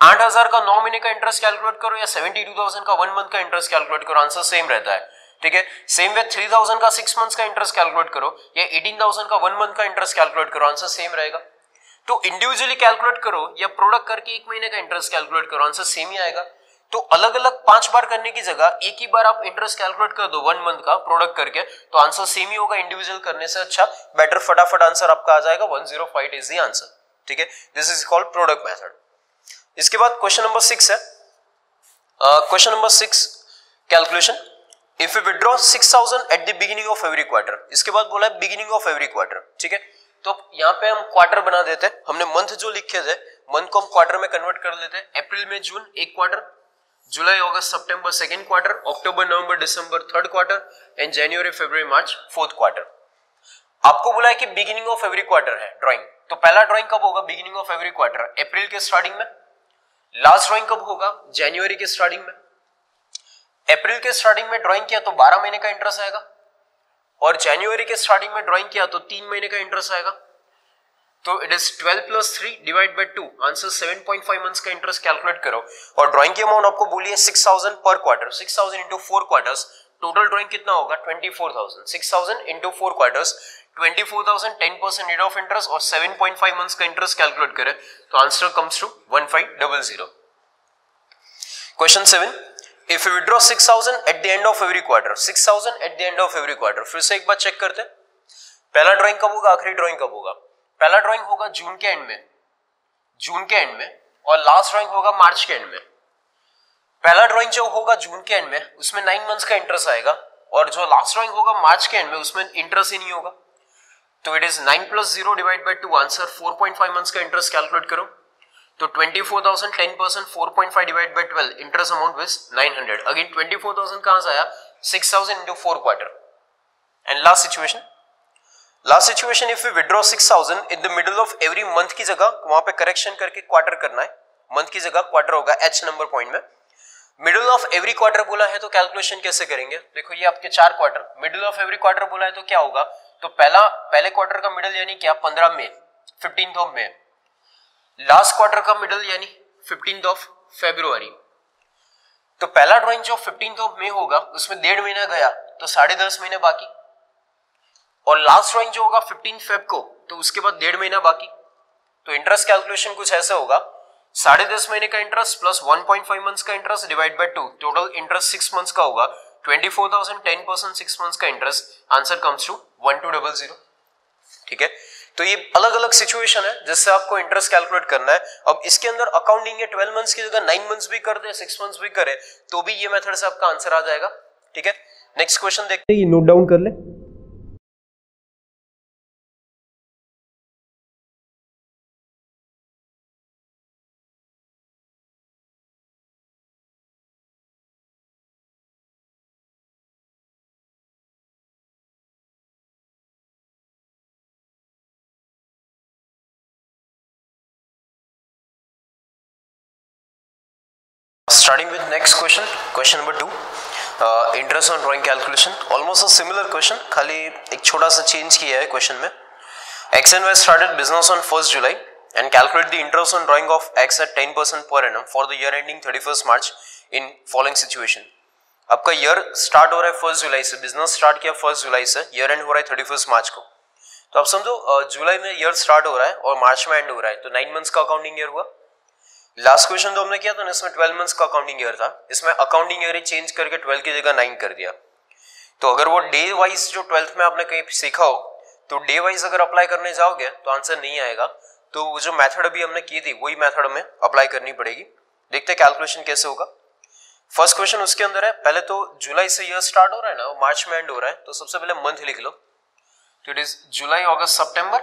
आठ हजार का नौ महीने का इंटरेस्ट कैलकुलेट करो या सेवेंटी टू थाउजेंड का वन मंथ का इंटरेस्ट कैलकुलेट करो, आंसर सेम रहता है। ठीक है, सेम वे थ्री थाउजेंड का सिक्स मंथ्स का इंटरेस्ट कैलकुलेट करो या एटीन थाउजेंड का वन मंथ का इंटरेस्ट कैलकुलेट करो, आंसर सेम रहेगा। तो इंडिविजुअली कैलकुलेट करो या प्रोडक्ट करके एक महीने का इंटरेस्ट कैलकुलेट करो, आंसर सेम ही आएगा। तो अलग अलग पांच बार करने की जगह एक ही बार आप इंटरेस्ट कैलकुलेट कर दो वन मंथ का प्रोडक्ट करके, तो आंसर सेम ही होगा। इंडिविजुअल करने से अच्छा बेटर, फटाफट आंसर आपका आ जाएगा, one zero five is the answer. ठीक है, this is called product method. इसके बाद क्वेश्चन नंबर सिक्स है। Question number six calculation, if you withdraw six thousand at the beginning of every quarter, इसके बाद बोला है बिगिनिंग ऑफ एवरी क्वार्टर। ठीक है, तो यहाँ पे हम क्वार्टर बना देते हैं, हमने मंथ जो लिखे थे मंथ को हम क्वार्टर में कन्वर्ट कर लेते हैं। अप्रैल में जून एक क्वार्टर, जुलाई अगस्त सितंबर सेकंड क्वार्टर, अक्टूबर नवंबर दिसंबर third quarter and January February March fourth quarter. आपको बोला है कि बिगिनिंग ऑफ एवरी क्वार्टर है ड्रॉइंग, तो पहला ड्रॉइंग कब होगा, beginning of every quarter, April के स्टार्टिंग में। लास्ट ड्राइंग कब होगा, जनवरी के स्टार्टिंग में। अप्रैल के स्टार्टिंग में ड्राइंग किया तो बारह महीने का इंटरेस्ट आएगा, और जनवरी के स्टार्टिंग में ड्राइंग किया तो तीन महीने का इंटरेस्ट आएगा। तो it is twelve plus three divide by two, answer seven point five months का इंटरेस्ट कैलकुलेट करो। और ड्राइंग की अमाउंट आपको बोली है six thousand per quarter, six thousand into four quarters, total drawing कितना होगा, twenty four thousand, six thousand into four quarters twenty four thousand, ten percent rate of interest और seven point five months का interest calculate करें, तो answer comes to one five double zero. Question seven, if you withdraw six thousand at the end of every quarter, six thousand at the end of every quarter, फिर से एक बार check करते हैं पहला drawing कब होगा, आखिरी ड्राइंग कब होगा। पहला ड्राइंग होगा जून के एंड में, जून के एंड में, और लास्ट ड्राइंग होगा मार्च के एंड में। पहला ड्राइंग जो होगा जून के एंड में उसमें नाइन मंथ्स का इंटरेस्ट आएगा, और जो लास्ट ड्राइंग होगा मार्च के एंड में उसमें इंटरेस्ट ही नहीं होगा। तो it is nine plus zero divide by two answer four point five months का इंटरेस्ट कैलकुलेट करो। तो twenty four thousand ten percent four point five divide by twelve interest amount was nine hundred. Again twenty four thousand कहां से आया? Six thousand into four quarter. And last situation, last situation if we withdraw six thousand in the middle of every month की जगह वहाँ पे correction करके quarter करना है, month की जगह quarter होगा H number point में। Middle of every quarter बोला है तो calculation कैसे करेंगे? देखो ये आपके चार quarter, middle of every quarter बोला है तो क्या होगा? तो पहला पहले quarter का middle यानी क्या? पंद्रह मई, fifteenth of May। Last quarter का middle यानी fifteenth of February। तो पहला drawing जो fifteenth of May होगा उसमें डेढ़ महीना गया, तो साढ़े दस महीने बाकी। और लास्ट ड्राइंग जो होगा फिफ्टीन फेब को, तो उसके बाद डेढ़ महीना बाकी। तो इंटरेस्ट कैलकुलेशन कुछ ऐसा होगा, साढ़े दस महीने का interest plus one point five months का interest divide by two, total interest six months का होगा। Twenty four thousand ten percent six months का interest, answer comes to one two double zero. ठीक है, तो ये अलग अलग सिचुएशन है जिससे आपको इंटरेस्ट कैलकुलेट करना है। अब इसके अंदर अकाउंटिंग है, ट्वेल्व मंथ्स की जगह नाइन मंथ्स भी कर दे, सिक्स मंथ्स भी करे तो भी ये मेथड से आपका आंसर आ जाएगा। ठीक है, नेक्स्ट क्वेश्चन देखते हैं, नोट डाउन कर ले। Starting with next question, question number two, uh, interest on drawing calculation, almost a similar question, खाली एक छोटा सा change किया है question में। X and Y started business on first of July and calculate the interest on drawing of X at ten percent per annum for the year ending thirty-first March in following situation। आपका year start हो रहा है first of July से, business start किया first of July से, year end हो रहा है thirty-first March को। तो आप समझो जुलाई uh, में year start हो रहा है और मार्च में end हो रहा है, तो नाइन मंथ्स का अकाउंटिंग ईयर हुआ। लास्ट क्वेश्चन तो हमने किया तो इसमें ट्वेल्व मंथ्स का अकाउंटिंग ईयर था, इसमें अकाउंटिंग ईयर चेंज करके ट्वेल्व की जगह नाइन कर दिया। तो अगर वो डे वाइज जो ट्वेल्थ में आपने कहीं सीखा हो तो डे वाइज अगर अप्लाई करने जाओगे तो आंसर नहीं आएगा। तो वो जो मेथड अभी हमने की थी वही मेथड में अप्लाई करनी पड़ेगी। देखते कैलकुलेशन कैसे होगा। फर्स्ट क्वेश्चन उसके अंदर है, पहले तो जुलाई से ईयर स्टार्ट हो रहा है ना, मार्च में एंड हो रहा है, तो सबसे पहले मंथ लिख लो। तो it is July, August, September,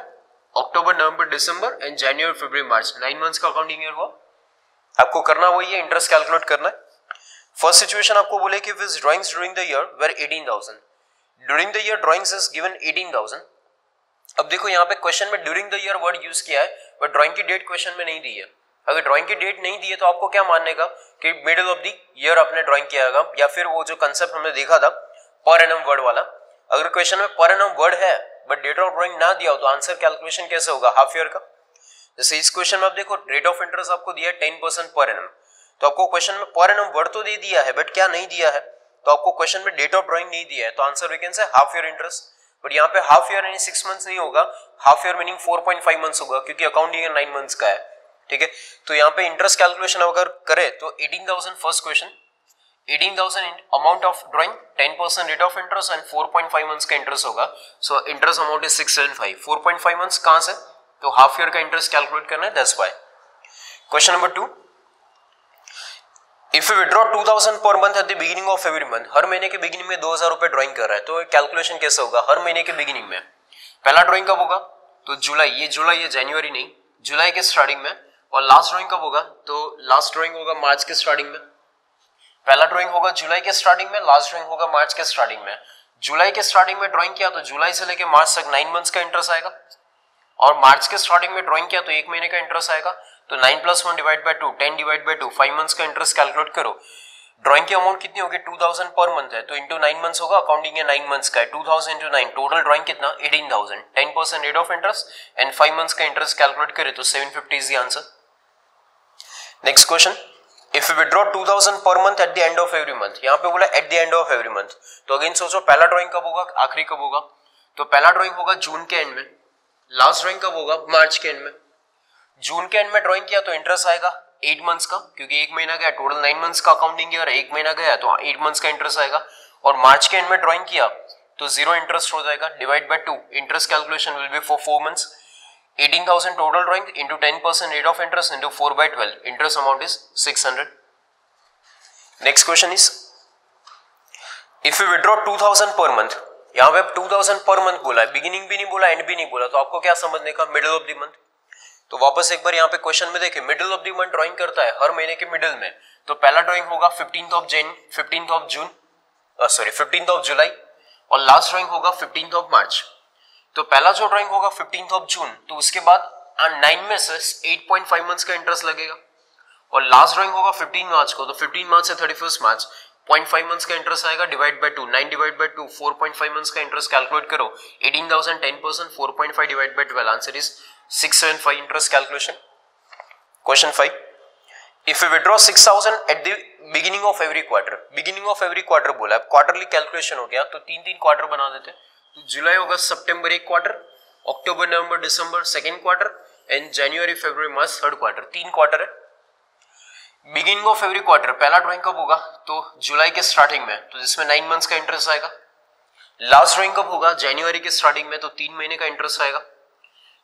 October, November, December and January, February, March. Nine months का अकाउंटिंग ईयर हुआ। आपको करना वही है, इंटरेस्ट कैलकुलेट करना है। फर्स्ट सिचुएशन आपको बोले कि Vij drawings during the year were eighteen thousand, during the year drawings is given eighteen thousand. अब देखो यहाँ पे क्वेश्चन में during the year word use किया है बट ड्राइंग की डेट क्वेश्चन में नहीं दी है। अगर ड्राइंग की डेट नहीं दी है तो आपको क्या मानने का कि मिडल ऑफ द ईयर आपने ड्राइंग किया होगा, या फिर वो जो कंसेप्ट हमने देखा था पर एनम वर्ड वाला। अगर क्वेश्चन में पर एनम वर्ड है बट डेट ऑफ ड्राइंग ना दिया हो तो आंसर कैलकुलेशन कैसे होगा हाफ ईयर का। जैसे इस क्वेश्चन में आप देखो रेट ऑफ इंटरेस्ट आपको दिया है टेन परसेंट पर एनम, तो आपको क्वेश्चन में पर एनम वर्ड तो दे दिया है बट क्या नहीं दिया है, तो आपको क्वेश्चन में डेट ऑफ ड्राइंग नहीं दिया है, तो answer we can say half year interest. But यहाँ पे हाफ ईयर यानी सिक्स मंथ्स नहीं होगा, half year meaning four point five months होगा क्योंकि अकाउंटिंग नाइन मंथ्स का है। ठीक है, तो यहाँ पे इंटरेस्ट कैलकुलेशन अगर करे तो eighteen thousand first question, eighteen thousand amount of drawing, ten percent rate of interest and four point five months का इंटरेस्ट होगा। So interest amount is six seven five, four point five months कहाँ से? तो half year का interest calculate करना है, that's why. Question number two, if you withdraw two thousand per month at the beginning of every month, हर महीने के beginning में दो हजार रुपए ड्रॉइंग कर रहा है, तो कैलकुलेशन कैसे होगा? हर महीने के बिगिनिंग में पहला ड्रॉइंग कब होगा? तो जुलाई, ये जुलाई ये जनवरी नहीं, जुलाई के स्टार्टिंग में। और लास्ट ड्रॉइंग कब होगा? तो लास्ट ड्रॉइंग होगा मार्च के स्टार्टिंग में। पहला ड्रॉइंग होगा जुलाई के स्टार्टिंग में, लास्ट ड्रॉइंग होगा मार्च के स्टार्टिंग में। जुलाई के स्टार्टिंग में ड्रॉइंग किया तो जुलाई से लेकर मार्च तक नाइन मंथ्स का इंटरेस्ट आएगा, और मार्च के स्टार्टिंग में ड्राइंग किया तो एक महीने का इंटरेस्ट आएगा। तो nine plus one divide by two, ten divide by two, five months का इंटरेस्ट कैलकुलेट करो। ड्राइंग की अमाउंट कितनी होगी? टू थाउजेंड पर मंथ है, तो इंटू नाइन मंथ्स होगा, अकाउंटिंग है नाइन मंथ्स का है, two thousand into nine, total drawing कितना? Eighteen thousand, ten percent rate of interest and five months का इंटरेस्ट कैलकुलेट करे तो seven fifty is the answer. Next question, if you withdraw two thousand per month at the end of every month, यहाँ पे बोला at the end of every month, तो again सोचो पहला drawing कब होगा, आखिरी कब होगा? तो पहला ड्राइंग होगा जून के एंड में, लास्ट ड्राइंग कब होगा? मार्च के एंड में। जून के एंड में ड्राइंग किया तो इंटरेस्ट आएगा एट मंथ्स का, क्योंकि एक महीना गया, टोटल नाइन मंथ्स का अकाउंटिंग और एक महीना गया तो एट मंथ्स का इंटरेस्ट आएगा। और मार्च के एंड में ड्राइंग किया तो जीरो इंटरेस्ट हो जाएगा, divide by two, interest calculation will be for four months. eighteen thousand total drawing into ten percent rate of interest into four by twelve. Interest amount is six hundred. Next question is, if you withdraw two thousand per month, यहाँ पे आप two thousand per month बोला है, beginning भी नहीं बोला, end भी नहीं बोला, तो आपको क्या समझने का, middle of the month. तो वापस एक बार यहाँ पे क्वेश्चन में देखें, middle of the month drawing करता है, हर महीने के middle में, तो पहला drawing होगा fifteenth of Jan, fifteenth of June, uh, sorry, fifteenth of July, और last drawing होगा fifteenth of March. तो पहला जो ड्राइंग होगा fifteenth of June, तो उसके बाद nine में से eight point five मंथ्स का इंटरेस्ट लगेगा, और लास्ट ड्राइंग होगा fifteenth मार्च को, तो fifteenth मार्च से thirty-first March zero point five months का इंटरेस्ट आएगा, divide by two, nine divide by two, four point five months का इंटरेस्ट कैलकुलेट करो, eighteen thousand ten percent four point five divide by twelve, answer is six seventy-five interest calculation. Question five, if you withdraw six thousand at the beginning of every quarter, beginning of every quarter बोला, अब quarterly calculation हो गया, तो तीन-तीन quarter बना देते हैं. जुलाई अगस्त सितंबर एक क्वार्टर, अक्टूबर नवंबर दिसंबर second quarter, and January February March third quarter. तीन क्वार्टर है. बिगिनिंग ऑफ एवरी क्वार्टर पहला ड्राइंग कब होगा, तो जुलाई के स्टार्टिंग में, तो जिसमें नाइन मंथ्स का इंटरेस्ट आएगा. लास्ट ड्राइंग कब होगा, जनवरी के स्टार्टिंग में, तो तीन महीने का इंटरेस्ट आएगा.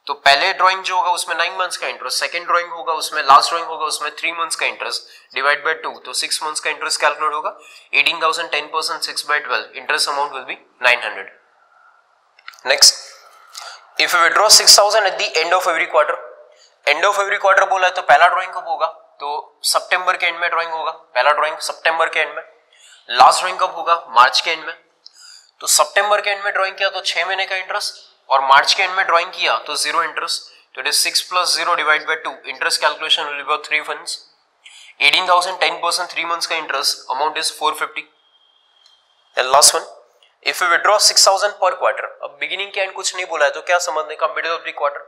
तो पहले ड्राइंग जो होगा उसमें नाइन मंथ्स का इंटरेस्ट, सेकंड ड्राइंग होगा उसमें, लास्ट ड्राइंग होगा उसमें थ्री मंथ्स का इंटरेस्ट डिवाइड बाय टू, तो सिक्स मंथ्स का इंटरेस्ट कैलकुलेट होगा, eighteen thousand ten percent six by twelve, interest amount will be nine hundred. Next, if you withdraw six thousand at the end of every quarter, end of every quarter बोला है, तो पहला drawing कब होगा, तो सितंबर के end में drawing होगा, पहला ड्राइंग सितंबर के एंड में. लास्ट ड्राइंग कब होगा, मार्च के एंड में, तो सितंबर के एंड में ड्राइंग किया तो छह महीने का इंटरेस्ट, और मार्च के एंड में ड्राइंग किया तो जीरो इंटरेस्ट, तो it is six plus zero divide by two, interest calculation will be three months, eighteen thousand ten percent three months का interest, amount is four fifty. And last one, if you withdraw six thousand per quarter, अब beginning के end कुछ नहीं बोला है, तो क्या समझने का, middle of the quarter.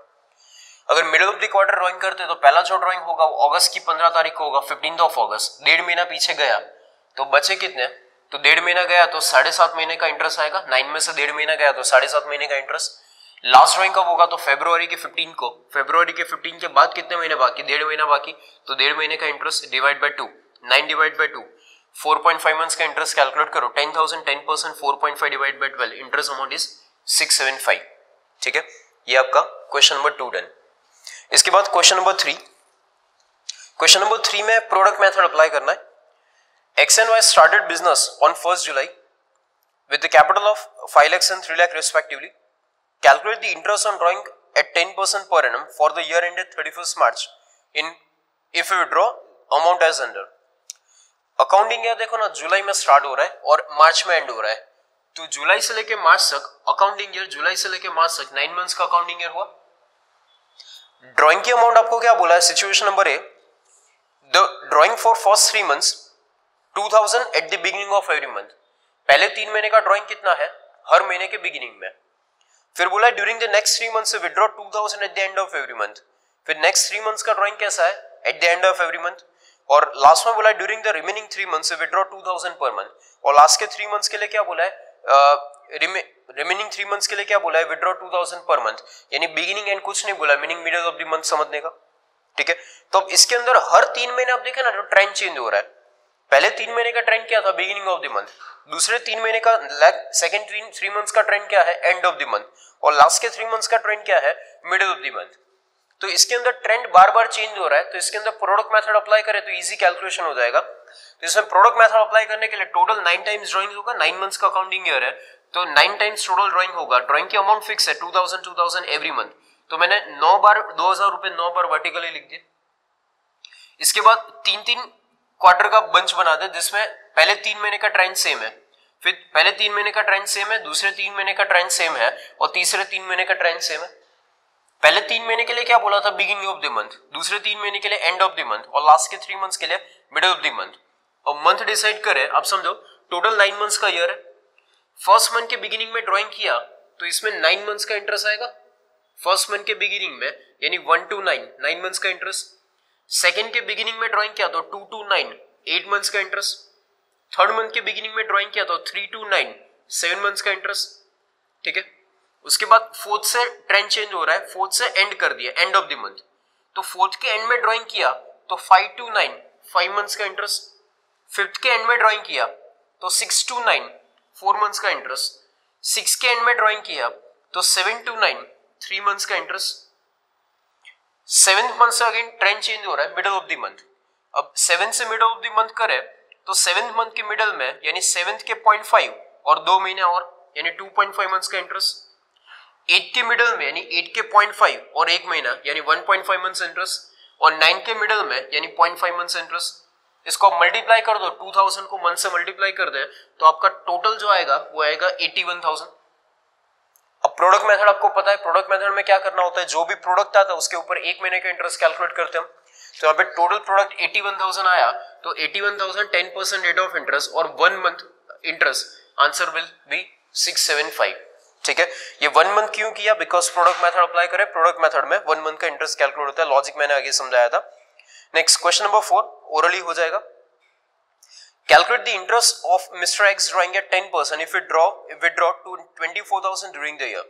अगर middle of the quarter drawing करते हैं, तो पहला जो drawing होगा वो अगस्त की पंद्रह तारीख को होगा, fifteenth of August, डेढ़ महीना पीछे गया, तो बचे कितने, तो डेढ़ महीना गया तो साढ़े सात महीने का इंटरेस्ट आएगा, नाइन में से डेढ़ महीना गया तो साढ़े सात महीने का इंटरेस्ट. लास्ट ड्रॉइंग कब होगा, तो फेब्रुवरी के फिफ्टीन को, फेब्रुवरी के फिफ्टीन के बाद कितने महीने बाकी, डेढ़ महीना बाकी, तो डेढ़ महीने का interest divide by two, nine divide by two, four point five months का इंटरेस्ट कैलकुलेट करो, ten thousand ten percent four point five divide by twelve, interest amount is six seventy-five. ठीक है, ये आपका क्वेश्चन नंबर टू डन. इसके बाद question number three, question number three में product method apply करना है. X and Y started business on first July with the capital of five lakhs and three lakhs respectively. Calculate the interest on drawing at ten percent per annum for the year ended thirty first March in if you withdraw amount as under. Accounting है, देखो ना, जुलाई में start हो रहा है और मार्च में and हो रहा है, तो जुलाई से लेके मार्च तक अकाउंटिंग ईयर, जुलाई से लेके मार्च तक नाइन मंथ्स का अकाउंटिंग ईयर हुआ. ड्राइंग की अमाउंट आपको क्या बोला है, situation number A, the drawing for first three months two thousand at the beginning of every month. पहले तीन महीने का ड्राइंग कितना है, हर महीने के बिगिनिंग में. फिर बोला during the next three months withdraw two thousand at the end of every month. फिर नेक्स्ट थ्री मंथ्स का ड्राइंग कैसा है, at the end of every month. और लास्ट में बोला है during the remaining three months withdraw two thousand per month. और last के थ्री मंथ्स के लिए क्या बोला है, रिमेनिंग थ्री मंथ्स के लिए क्या बोला है, withdraw two thousand per month. यानी बिगिनिंग एंड कुछ नहीं बोला, meaning middle of the month समझने का. ठीक है, तो अब इसके अंदर हर तीन महीने आप देखें ना, तो ट्रेंड चेंज हो रहा है. पहले तीन महीने का ट्रेंड क्या था, बिगिनिंग ऑफ द मंथ. दूसरे तीन महीने का, सेकंड थ्री मंथ्स का ट्रेंड क्या है, एंड ऑफ द मंथ. और लास्ट के थ्री मंथ्स का ट्रेंड क्या है, मिडिल ऑफ द मंथ. तो इसके अंदर ट्रेंड बार बार चेंज हो रहा है, तो इसके अंदर प्रोडक्ट मेथड अप्लाई करें तो इजी कैलकुलेशन हो जाएगा. तो इसमें प्रोडक्ट मेथड अप्लाई करने के लिए टोटल नाइन टाइम्स ड्राइंग होगा, नाइन मंथ्स का अकाउंटिंग ईयर है, तो नाइन टाइम्स टोटल ड्राइंग होगा. ड्राइंग की अमाउंट फिक्स है two thousand two thousand every month, तो मैंने नौ बार दो हजार रुपए नौ बार वर्टिकली लिख दिए. इसके बाद तीन तीन क्वार्टर का बंच बना दे, जिसमें पहले तीन महीने का ट्रेंड सेम है, फिर पहले तीन महीने का ट्रेंड सेम है, दूसरे तीन महीने का ट्रेंड सेम है, और तीसरे तीन महीने का ट्रेंड सेम है. पहले तीन महीने के लिए क्या बोला था, बिगिनिंग ऑफ द मंथ. दूसरे तीन महीने के लिए एंड ऑफ द मंथ, और लास्ट के थ्री मंथ्स के लिए मिडिल ऑफ द मंथ. और मंथ डिसाइड करें, आप समझो टोटल नाइन मंथ्स का ईयर है. फर्स्ट मंथ के बिगिनिंग में ड्राइंग किया तो इसमें नाइन मंथ्स का इंटरेस्ट आएगा, फर्स्ट मंथ के बिगिनिंग में, यानी one to nine, nine months का इंटरेस्ट. सेकेंड के बिगिनिंग में ड्राइंग किया तो two to nine, eight months का इंटरेस्ट. थर्ड मंथ के बिगिनिंग में ड्राइंग किया तो three to nine, seven months का इंटरेस्ट. ठीक है, उसके बाद फोर्थ से ट्रेंड चेंज हो रहा है, फोर्थ से एंड कर दिया, एंड ऑफ द मंथ. तो फोर्थ के एंड में ड्राइंग किया तो five to nine, five months का इंटरेस्ट. फिफ्थ के एंड में ड्राइंग किया तो six to nine, four months का इंटरेस्ट. सिक्स के एंड में ड्राइंग किया तो seven to nine, three months का इंटरेस्ट. सेवेंथ मंथ से अगेन ट्रेंड चेंज हो रहा है मिडल ऑफ द मंथ। अब सेवेंथ से मिडल ऑफ द मंथ करें तो सेवेंथ मंथ के मिडल में यानी सेवेंथ के पॉइंट फाइव और दो महीने और यानी टू पॉइंट फाइव मंथ्स का इंटरेस्ट, एट के मिडल में यानी एट के पॉइंट फाइव और एक महीना यानी one point five months interest, और नाइन के मिडल में यानी पॉइंट फाइव मंथ्स इंटरेस्ट। इसको आप मल्टीप्लाई कर दो, टू थाउजेंड को मंथ से मल्टीप्लाई कर दे तो आपका टोटल जो आएगा वो आएगा एटी वन थाउजेंड। अब प्रोडक्ट मेथड आपको पता है, प्रोडक्ट मेथड में क्या करना होता है, जो भी प्रोडक्ट आता है उसके ऊपर एक महीने का इंटरेस्ट कैलकुलेट करते हैं हम। तो यहाँ पे टोटल प्रोडक्ट इक्यासी हज़ार आया तो इक्यासी हज़ार ten percent rate of interest और one month interest, answer will be six seven five. ठीक है, ये वन मंथ क्यों किया, बिकॉज प्रोडक्ट मेथड अप्लाई करें, प्रोडक्ट मेथड में वन मंथ का इंटरेस्ट कैलकुलेट होता है, लॉजिक मैंने आगे समझाया था। Next question number four orally हो जाएगा। Calculate the interest of Mister X drawing at ten percent if we draw if we draw to twenty-four thousand during the year।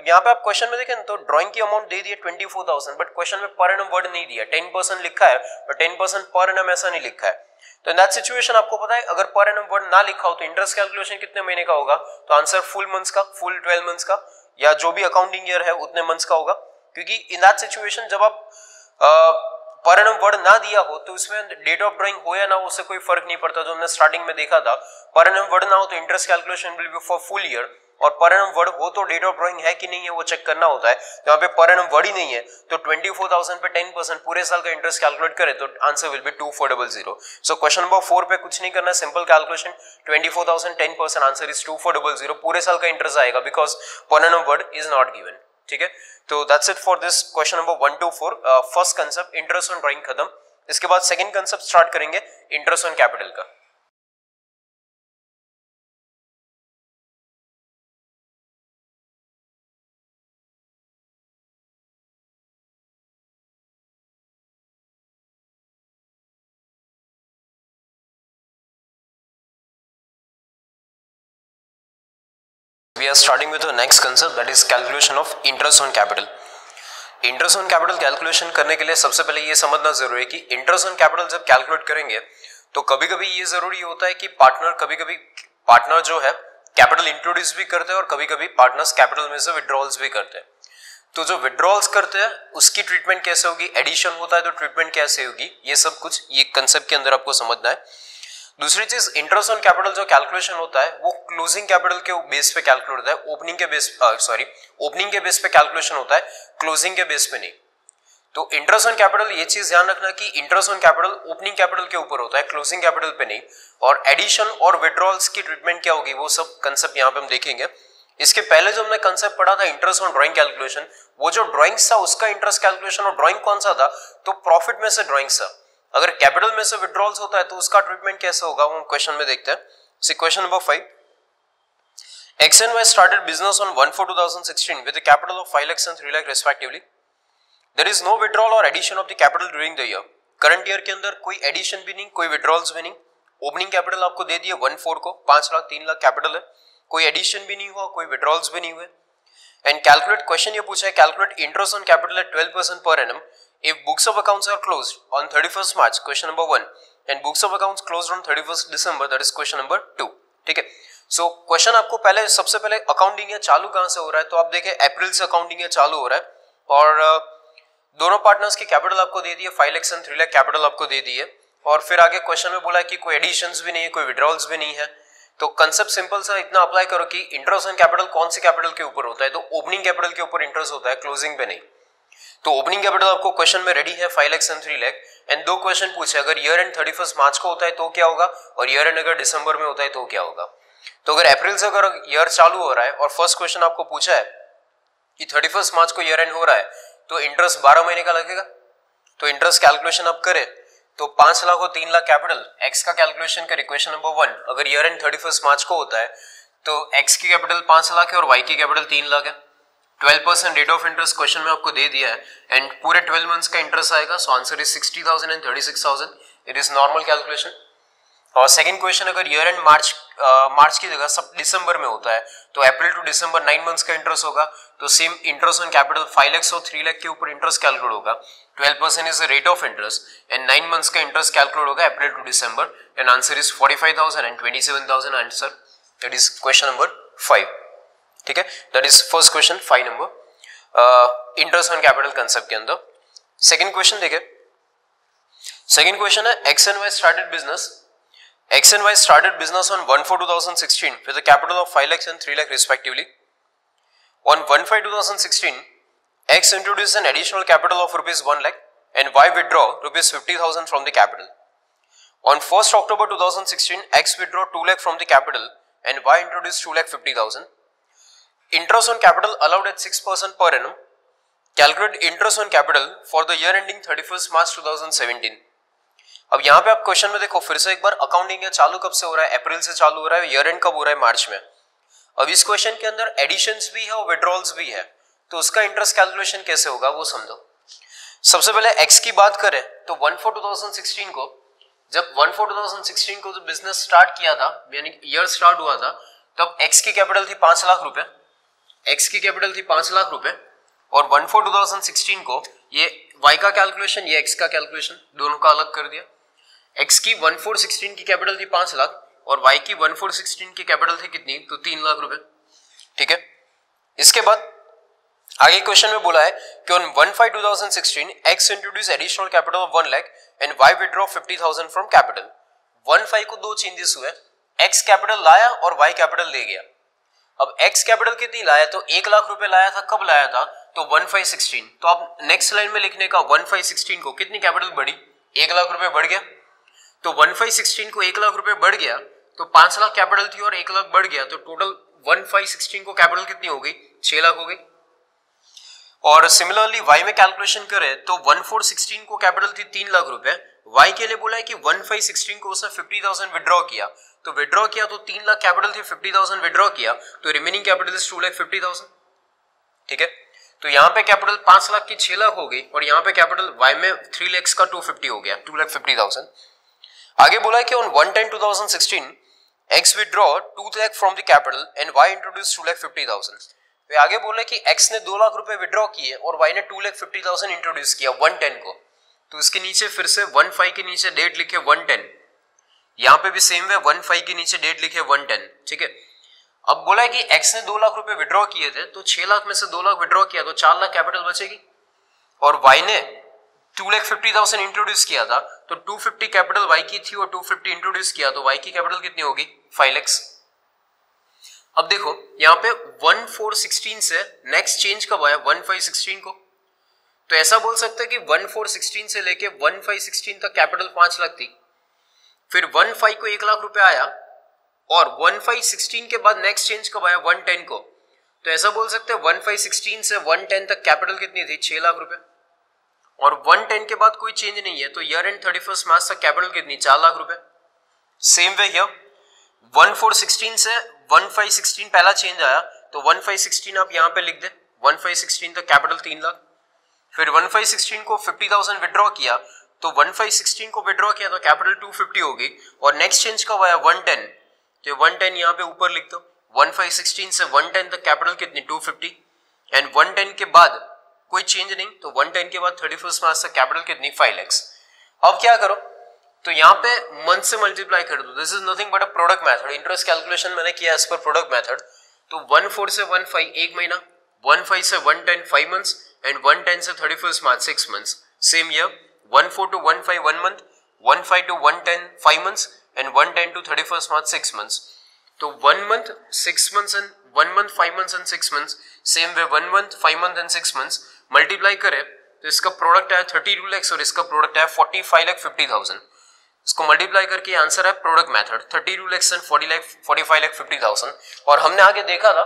अब यहाँ पे आप क्वेश्चन में देखें तो ड्राइंग की अमाउंट दे दिया चौबीस हज़ार, बट क्वेश्चन में पर एनम वर्ड नहीं दिया, टेन परसेंट लिखा है और टेन परसेंट पर एनम ऐसा नहीं लिखा है। तो इन दैट सिचुएशन आपको पता है अगर पर एनम वर्ड ना लिखा हो तो इंटरेस्ट कैलकुलेशन कितने महीने का होगा, तो आंसर फुल मंथ्स का, फुल ट्वेल्व मंथ्स का या जो भी अकाउंटिंग ईयर है उतने मंथ्स का होगा, क्योंकि इन दैट सिचुएशन जब आप आ, पर एनम वर्ड ना दिया हो तो इसमें डेट ऑफ ड्राइंग हो या ना हो उससे कोई फर्क नहीं पड़ता, जो हमने स्टार्टिंग में देखा था। पर एनम वर्ड ना हो तो interest calculation will be for full year, और पर एनम वर्ड हो तो डेट ऑफ ड्राइंग है कि नहीं है वो चेक करना होता है। तो यहाँ पे पर एनम वर्ड ही नहीं है तो चौबीस हज़ार पे टेन परसेंट पूरे साल का इंटरेस्ट कैलकुलेट करें तो answer will be two four double zero. So question number four पे कुछ नहीं करना है, सिंपल कैलकुलेशन चौबीस हज़ार ten percent answer is two four double zero, पूरे साल का इंटरेस्ट आएगा because per annum word is not given. ठीक है, तो that's it for this question number one to four. First concept interest on drawing खत्म, इसके बाद सेकंड कंसेप्ट स्टार्ट करेंगे इंटरेस्ट ऑन कैपिटल का। We are starting with the next concept that is calculation of interest on capital. Interest on capital calculation करने के लिए सबसे पहले ये समझना जरूरी है कि interest on capital जब calculate करेंगे तो कभी कभी ये जरूरी होता है कि partner कभी कभी partner जो है capital introduce भी करते हैं और कभी कभी partners capital में से withdrawals भी करते हैं। तो जो withdrawals करते हैं उसकी treatment कैसे होगी, addition होता है तो treatment कैसे होगी, ये सब कुछ ये concept के अंदर आपको समझना है। दूसरी चीज इंटरेस्ट ऑन कैपिटल जो कैलकुलेशन होता है वो क्लोजिंग कैपिटल के बेस पे कैलकुलेट होता है, ओपनिंग के बेस सॉरी ओपनिंग के बेस पे कैलकुलेशन होता है, क्लोजिंग के बेस पे नहीं। तो इंटरेस्ट ऑन कैपिटल ये चीज ध्यान रखना कि interest on capital opening capital के ऊपर होता है, क्लोजिंग कैपिटल पे नहीं। और एडिशन और विड्रॉल्स की ट्रीटमेंट क्या होगी वो सब कंसेप्ट यहाँ पे हम देखेंगे। इसके पहले जो हमने कंसेप्ट पढ़ा था इंटरेस्ट ऑन ड्राइंग कैलकुलेशन, वो जो ड्राइंग्स था उसका इंटरेस्ट कैलकुलेशन, और ड्राइंग कौन सा था तो प्रॉफिट में से ड्राइंग्स था। अगर कैपिटल में से विड्रॉल्स होता है तो उसका ट्रीटमेंट कैसे होगा वो हम क्वेश्चन में देखते हैं। See question number five, X and Y started business on one four two thousand sixteen with a capital of five lakh and three lakh respectively. There is no withdrawal और addition of the capital during the year. Current year के अंदर कोई addition भी नहीं, कोई withdrawals भी नहीं। Opening capital आपको दे दिया वन फोर को, पांच लाख तीन लाख कैपिटल है, कोई एडिशन भी नहीं हुआ, कोई विड्रॉल्स भी नहीं हुए। एंड कैलकुलेट, क्वेश्चन ये पूछा है calculate interest on capital at twelve percent per annum if books of accounts are closed on thirty-first March, question number one, and books of accounts closed on thirty-first December, that is question number two। ठीक है, so question आपको पहले सबसे पहले accounting year चालू कहां से हो रहा है, तो आप देखें अप्रैल से अकाउंटिंग ईयर चालू हो रहा है और दोनों पार्टनर्स के कैपिटल आपको दे दिए, five lakh and three lakh capital आपको दे दिए। और फिर आगे क्वेश्चन में बोला कि कोई एडिशंस भी नहीं है, कोई विड्रॉल्स भी नहीं है। तो कंसेप्ट सिंपल सा इतना अप्लाई करो कि इंटरेस्ट ऑन कैपिटल कौन से कैपिटल के ऊपर होता है, तो ओपनिंग कैपिटल के ऊपर इंटरेस्ट होता है, क्लोजिंग पे नहीं। तो ओपनिंग कैपिटल आपको क्वेश्चन में रेडी है five lakh and three lakh and दो क्वेश्चन पूछे, अगर year end thirty first March को होता है तो क्या होगा, और ईयर एंड अगर दिसंबर में होता है तो क्या होगा। तो अगर अप्रैल से अगर ईयर चालू हो रहा है और फर्स्ट क्वेश्चन आपको पूछा है कि थर्टी फर्स्ट मार्च को ईयर एंड हो रहा है तो इंटरेस्ट बारह महीने का लगेगा। तो इंटरेस्ट कैलकुलेशन आप करें तो पांच लाख और तीन लाख कैपिटल एक्स का कैलकुलेशन करें। क्वेश्चन नंबर वन, अगर year end thirty first March को होता है तो एक्स की कैपिटल पांच लाख है और वाई की कैपिटल तीन लाख है, twelve percent rate of interest question में आपको दे दिया है एंड पूरे ट्वेल्व मंथ्स का इंटरेस्ट आएगा। So answer is sixty thousand and thirty six thousand, it is normal calculation. और सेकंड क्वेश्चन अगर ईयर एंड मार्च मार्च की जगह सब दिसंबर में होता है तो अप्रैल टू दिसंबर नाइन मंथ्स का इंटरेस्ट होगा। तो same interest on capital five lakh और थ्री लाख के ऊपर इंटरेस्ट कैलकुलेट होगा, twelve percent is the rate of interest and nine months का इंटरेस्ट कैलकुलेट होगा April to December and answer is forty five thousand and twenty seven thousand, answer that is question number five. ठीक है, that is first question five number interest on capital concept के अंदर। Second question देखिए, second question है X and Y started business X and Y started business on one four two thousand sixteen with a capital of five lakhs and three lakh respectively. On one five two thousand sixteen, X introduces an additional capital of rupees one lakh and Y withdraw rupees fifty thousand from the capital. On first October two thousand sixteen, X withdraw two lakh from the capital and Y introduced two lakh fifty thousand. Interest on capital allowed at six percent per annum. Calculate interest on capital for the year ending thirty-first March two thousand seventeen. अब यहाँ पे आप question में देखो फिर से एक बार, accounting या चालू कब से हो रहा है, अप्रैल से चालू हो रहा है, ईयर एंड कब हो रहा है, मार्च में. अब इस क्वेश्चन के अंदर एडिशंस भी है और विड्रॉल्स भी है, तो उसका इंटरेस्ट कैलकुलेशन कैसे होगा वो समझो. सबसे पहले एक्स की बात करें तो one four two thousand sixteen को जब one four two thousand sixteen को जब बिजनेस स्टार्ट किया था, यानी ईयर स्टार्ट हुआ था, तब एक्स की कैपिटल थी पांच लाख रुपए एक्स की कैपिटल थी पांच लाख रुपए और one four two thousand sixteen को ये वाई का कैलकुलेशन, ये एक्स का कैलकुलेशन, दोनों का अलग कर दिया. एक्स की one four one six की कैपिटल थी पांच लाख और वाई की one four one six की कैपिटल थी कितनी, तो तीन लाख रुपए. ठीक है, इसके बाद आगे क्वेश्चन में बोला है कि on one five two thousand sixteen X introduce additional capital of one lakh and Y withdraw fifty thousand from capital. one five को दो चेंजेस हुए, एक्स कैपिटल लाया और वाई कैपिटल ले गया. अब एक्स कैपिटल कितनी लाया, तो एक लाख रुपए लाया था. कब लाया था, तो one five one six. तो आप नेक्स्ट लाइन में लिखने का one five one six को कितनी कैपिटल बढ़ी, एक लाख रुपए बढ़ गया. तो one five one six को एक लाख रुपए बढ़ गया, तो पांच लाख कैपिटल थी और एक लाख बढ़ गया, तो total one five one six को कैपिटल कितनी हो गई, छह लाख हो गई. और सिमिलरली वाई में कैलकुलेशन करें तो one four one six को कैपिटल थी तीन लाख रुपए. वाई के लिए बोला है कि one five one six को उसने fifty thousand विड्रॉ किया, तो विड्रॉ किया तो तीन लाख कैपिटल थी, fifty thousand विड्रॉ किया तो remaining capital is two lakh fifty thousand. ठीक है, तो यहाँ पे कैपिटल पांच लाख की छह लाख हो गई और यहाँ पे कैपिटल वाई में थ्री लैक्स का टू फिफ्टी हो गया, two lakh fifty thousand. आगे बोला है कि on one ten two thousand sixteen X withdraw two lakh from the capital and Y introduce two lakh fifty thousand. वे आगे बोले कि एक्स ने दो लाख रुपए विथड्रॉ किए और वाई ने two lakh fifty thousand introduce किया one ten को, तो इसके नीचे फिर से one five के नीचे डेट लिखे one ten. यहाँ पे भी सेम वे one five के नीचे डेट लिखे one ten. ठीक है, अब बोला है कि एक्स ने दो लाख रुपए विथड्रॉ किए थे, तो छह लाख में से दो लाख विथड्रॉ किया तो चार लाख कैपिटल बचेगी और वाई ने two lakh fifty thousand introduce किया था, तो टू फिफ्टी कैपिटल वाई की थी और टू फिफ्टी इंट्रोड्यूस किया तो वाई की कैपिटल कितनी होगी, फाइव लैक्स. अब देखो यहाँ पे one four one six से नेक्स्ट चेंज कब आया, one five one six को, तो ऐसा बोल सकते हैं कि one four one six से लेके one five one six तक कैपिटल पांच लाख थी, फिर one five को एक लाख रुपए आया और one five one six के बाद नेक्स्ट चेंज कब आया, one ten को, तो ऐसा बोल सकते हैं one five one six से one ten तक कैपिटल कितनी थी, छह लाख रुपए और one ten के बाद कोई चेंज नहीं है, तो year end thirty first March तक कैपिटल कितनी, चार लाख रुपए. Same way here one four one six से one five one six पहला चेंज आया, तो one five one six आप यहाँ पे लिख दे, one five one six तक कैपिटल तीन लाख, फिर one five one six को fifty thousand विड्रॉ किया, तो one five one six को विड्रॉ किया तो कैपिटल two fifty हो गई और नेक्स्ट चेंज कब आया, one ten, तो one ten यहाँ पे ऊपर लिख दो, one five one six से one ten तक कैपिटल कितनी, two fifty and one ten के बाद कोई चेंज नहीं, तो one ten के बाद थर्टी फर्स्ट मार्च तक कैपिटल कितनी, five lakhs. अब क्या करो, तो यहाँ पे मंथ से मल्टीप्लाई कर दो, this is nothing but a product method. Interest calculation मैंने किया एज पर प्रोडक्ट मेथड, तो one four से one five एक महीना, one five से one ten five months and one ten से thirty first March six months. Same year one four to one five one month, one five to one ten five months and one ten to thirty first March six months. तो one month six months and one month five months and six months, same way one month five month and six months multiply करें तो इसका product है thirty two lakhs और इसका product है forty five lakh fifty thousand. इसको multiply करके answer है product method thirty two lakhs and forty five lakh fifty thousand. और हमने आगे देखा था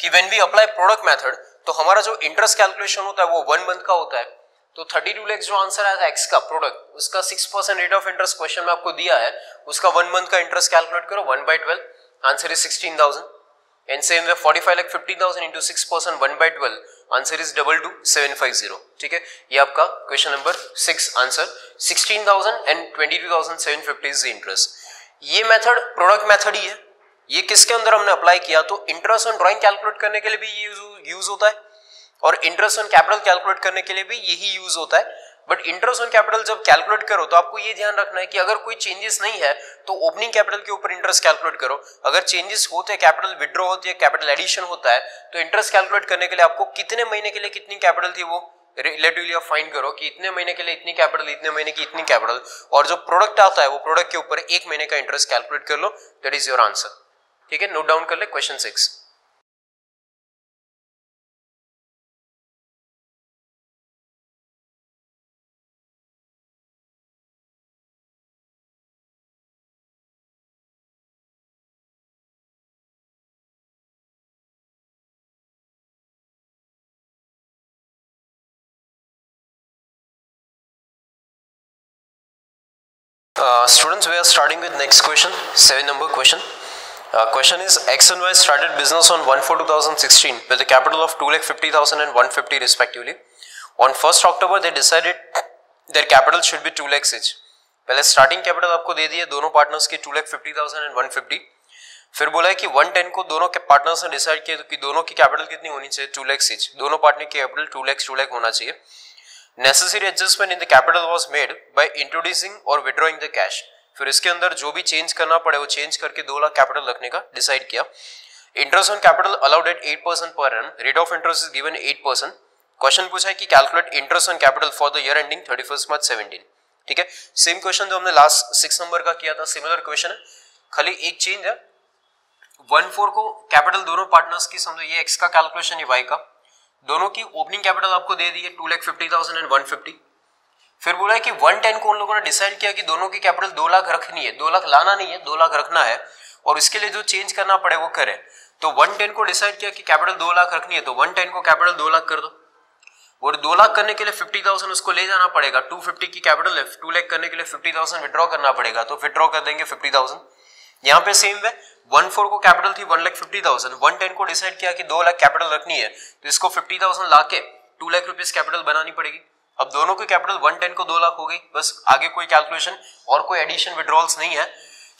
कि when we apply product method तो हमारा जो इंटरेस्ट कैलकुलेशन होता है वो वन मंथ का होता है, तो thirty two lakhs जो आंसर आया था एक्स का प्रोडक्ट, उसका six percent rate of interest question में आपको दिया है, उसका वन मंथ का इंटरेस्ट कैलकुलेट करो, one by twelve answer is sixteen thousand and same way forty five lakh fifty thousand into six percent one by twelve answer is double two seven five zero. ठीक है, ये आपका question number six answer sixteen thousand and twenty two thousand seven fifty is interest. ये method product method ही है, ये किसके अंदर हमने अप्लाई किया, तो इंटरेस्ट ऑन ड्राइंग कैलकुलेट करने के लिए भी ये यूज होता है और इंटरेस्ट ऑन कैपिटल कैलकुलेट करने के लिए भी यही यूज होता है. बट इंटरेस्ट ऑन कैपिटल जब कैलकुलेट करो तो आपको ये ध्यान रखना है कि अगर कोई चेंजेस नहीं है तो ओपनिंग कैपिटल के ऊपर इंटरेस्ट कैलकुलेट करो, अगर चेंजेस होते हैं, कैपिटल विड्रॉ होती है, कैपिटल एडिशन होता है, तो इंटरेस्ट कैलकुलेट करने के लिए आपको कितने महीने के लिए कितनी कैपिटल थी वो रिलेटिवली आप फाइंड करो कि इतने महीने के लिए इतनी कैपिटल, इतने महीने की इतनी कैपिटल, और जो प्रोडक्ट आता है वो प्रोडक्ट के ऊपर एक महीने का इंटरेस्ट कैलकुलेट कर लो। That is your answer. ठीक है, नोट डाउन कर ले question six. Uh, students, we are starting with next question, seven number question. Uh, question is, X and Y started business on one four two thousand sixteen with a capital of two lakh fifty thousand and one fifty respectively. On first October, they decided their capital should be two lakhs each. पहले starting capital आपको दे दिया दोनों partners की two lakh fifty thousand and one fifty. फिर बोला है कि one ten को दोनों के partners ने decide किया कि दोनों की capital कितनी होनी चाहिए, two lakhs each. दोनों partner की capital two lakhs, two lakh होना चाहिए. Necessary adjustment in the capital was made by introducing or withdrawing the cash. फिर इसके अंदर जो भी चेंज करना पड़े वो चेंज करके दो लाख कैपिटल रखने का डिसाइड किया। Interest on capital allowed at eight percent per annum, rate of interest is given eight percent. Question पूछा है कि calculate interest on capital for the year ending thirty first March seventeen. ठीक है, same question जो हमने last six number का किया था सिमिलर क्वेश्चन है, खाली एक चेंज है। वन फोर को कैपिटल दोनों पार्टनर्स की, समझो ये एक्स का कैलकुलेशन, ये वाई का, दोनों की ओपनिंग कैपिटल आपको दे दी है two lakh fifty thousand and one fifty. फिर बोला है कि वन टेन को उन लोगों ने डिसाइड किया कि दोनों की कैपिटल दो लाख रखनी है, दो लाख लाना नहीं है, दो लाख रखना है, और इसके लिए जो चेंज करना पड़े वो करे। तो वन टेन को डिसाइड किया कि कैपिटल दो लाख रखनी है, तो वन टेन को कैपिटल दो लाख कर दो, और दो लाख करने के लिए फिफ्टी थाउजेंड उसको ले जाना पड़ेगा, टू फिफ्टी की कैपिटल है, टू लाख करने के लिए फिफ्टी थाउजेंड विड्रॉ करना पड़ेगा, तो विड्रॉ कर देंगे फिफ्टी थाउजेंड। यहाँ पे सेम है, वन फोर को कैपिटल थी one lakh fifty thousand, one ten को डिसाइड किया कि दो लाख कैपिटल रखनी है, तो इसको फिफ्टी थाउजेंड ला के टू लाख रुपीज कैपिटल बनानी पड़ेगी। अब दोनों की कैपिटल वन टेन को दो लाख हो गई, बस आगे कोई कैलकुलेशन और कोई एडिशन विड्रॉल्स नहीं है।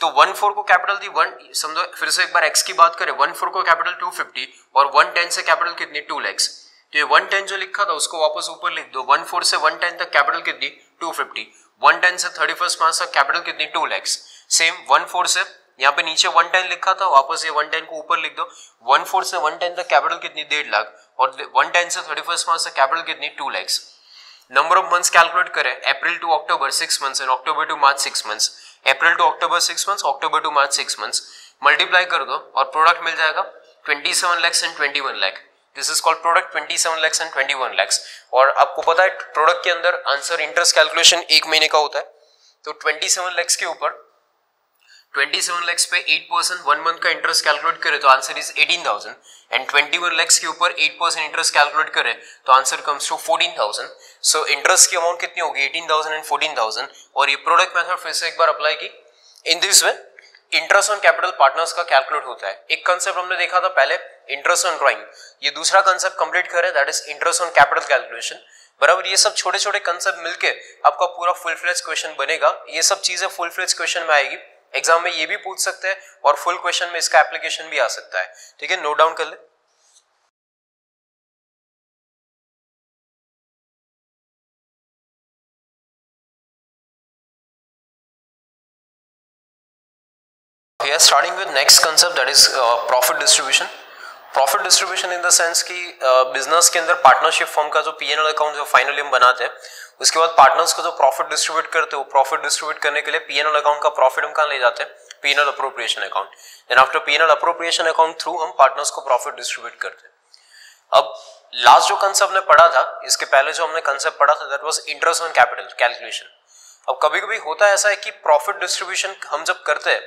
तो वन फोर को कैपिटल थी वन, समझो फिर से एक बार एक्स की बात करें, वन फोर को कैपिटल टू फिफ्टी और वन टेन से कैपिटल कितनी टू लैक्स, तो ये वन टेन जो लिखा था उसको वापस ऊपर लिख दो। वन फोर से वन टेन तक कैपिटल कितनी टू फिफ्टी, वन टेन से थर्टी फर्स्ट मार्च तक कैपिटल कितनी two lakhs. Same one four से यहाँ पे नीचे वन टेन लिखा था, वापस ये वन टेन को ऊपर लिख दो, वन फोर से वन टेन तक कैपिटल कितनी डेढ़ लाख और वन टेन से थर्टी फर्स्ट मार्च तक कैपिटल कितनी two lakhs. Number of months calculate करें, April to October six months and October to March six months, April to October six months, October to March six months, multiply कर दो और product मिल जाएगा twenty seven lakhs and twenty one lakh. This is called product twenty seven lakhs and twenty one lakhs. और आपको पता है product के अंदर आंसर इंटरेस्ट कैलकुलेशन एक महीने का होता है, तो ट्वेंटी सेवन लैक्स के ऊपर ट्वेंटी सेवन लैक्स पे एट परसेंट वन मंथ का इंटरेस्ट कैलकुलेट करें तो answer is eighteen thousand, and twenty one lakhs के ऊपर एट परसेंट इंटरेस्ट कैलकुलेट करें तो answer comes to fourteen thousand. So interest की अमाउंट कितनी होगी, eighteen thousand and fourteen thousand. और ये प्रोडक्ट मेथड फिर से एक बार अप्लाई की। In this way interest on capital partners का कैलकुलेट होता है। एक कंसेप्ट हमने देखा था पहले, इंटरेस्ट ऑन ड्रॉइंग, ये दूसरा कंसेप्ट कंप्लीट करें, that is interest on capital calculation. बराबर, ये सब छोटे छोटे कंसेप्ट मिलके आपका पूरा फुल फ्लेज क्वेश्चन बनेगा। ये सब चीजें फुल फ्लेज क्वेश्चन में आएगी, एग्जाम में ये भी पूछ सकते हैं और फुल क्वेश्चन में इसका एप्लीकेशन भी आ सकता है। ठीक है, नोट डाउन कर ले। We are starting with next concept, that is profit distribution. Profit distribution in the sense कि बिजनेस uh, के अंदर पार्टनरशिप फॉर्म का जो पी एन एल अकाउंट जो फाइनली हम बनाते हैं, उसके बाद पार्टनर्स को जो प्रॉफिट डिस्ट्रीब्यूट करते हो, प्रॉफिट डिस्ट्रीब्यूट करने के लिए पी एन एल अकाउंट का प्रॉफिट हम कहाँ ले जाते हैं, P N L appropriation account. Then after P N L appropriation account through हम पार्टनर्स को प्रॉफिट डिस्ट्रीब्यूट करते हैं। अब लास्ट जो कंसेप्ट ने पढ़ा था, इसके पहले जो हमने कंसेप्ट पढ़ा था that was interest on capital calculation. अब कभी कभी होता है ऐसा है कि प्रॉफिट डिस्ट्रीब्यूशन हम जब करते हैं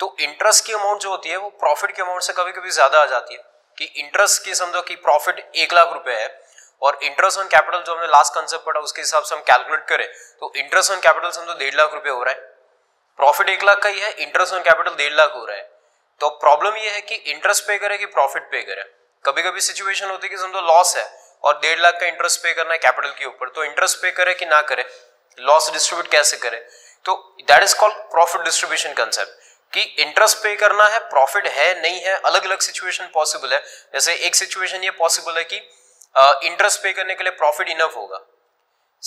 तो इंटरेस्ट की अमाउंट जो होती है वो प्रॉफिट के अमाउंट से कभी कभी ज्यादा आ जाती है, कि इंटरेस्ट की समझो कि प्रॉफिट एक लाख रुपए है और इंटरेस्ट ऑन कैपिटल जो हमने लास्ट कंसेप्ट पढ़ा उसके हिसाब से हम कैलकुलेट करें तो इंटरेस्ट ऑन कैपिटल समझो डेढ़ लाख रुपए हो रहा है, प्रॉफिट एक लाख का ही है, इंटरेस्ट ऑन कैपिटल डेढ़ लाख हो रहा है। तो प्रॉब्लम यह है कि इंटरेस्ट पे करे कि प्रॉफिट पे करे। कभी कभी सिचुएशन होती है कि समझो लॉस है और डेढ़ लाख का इंटरेस्ट पे करना है कैपिटल के ऊपर, तो इंटरेस्ट पे करे कि ना करे, लॉस डिस्ट्रीब्यूट कैसे करे, तो that is called profit distribution concept, कि इंटरेस्ट पे करना है, प्रॉफिट है नहीं है, अलग अलग सिचुएशन पॉसिबल है। जैसे एक सिचुएशन ये पॉसिबल है कि इंटरेस्ट uh, पे करने के लिए प्रॉफिट इनफ होगा,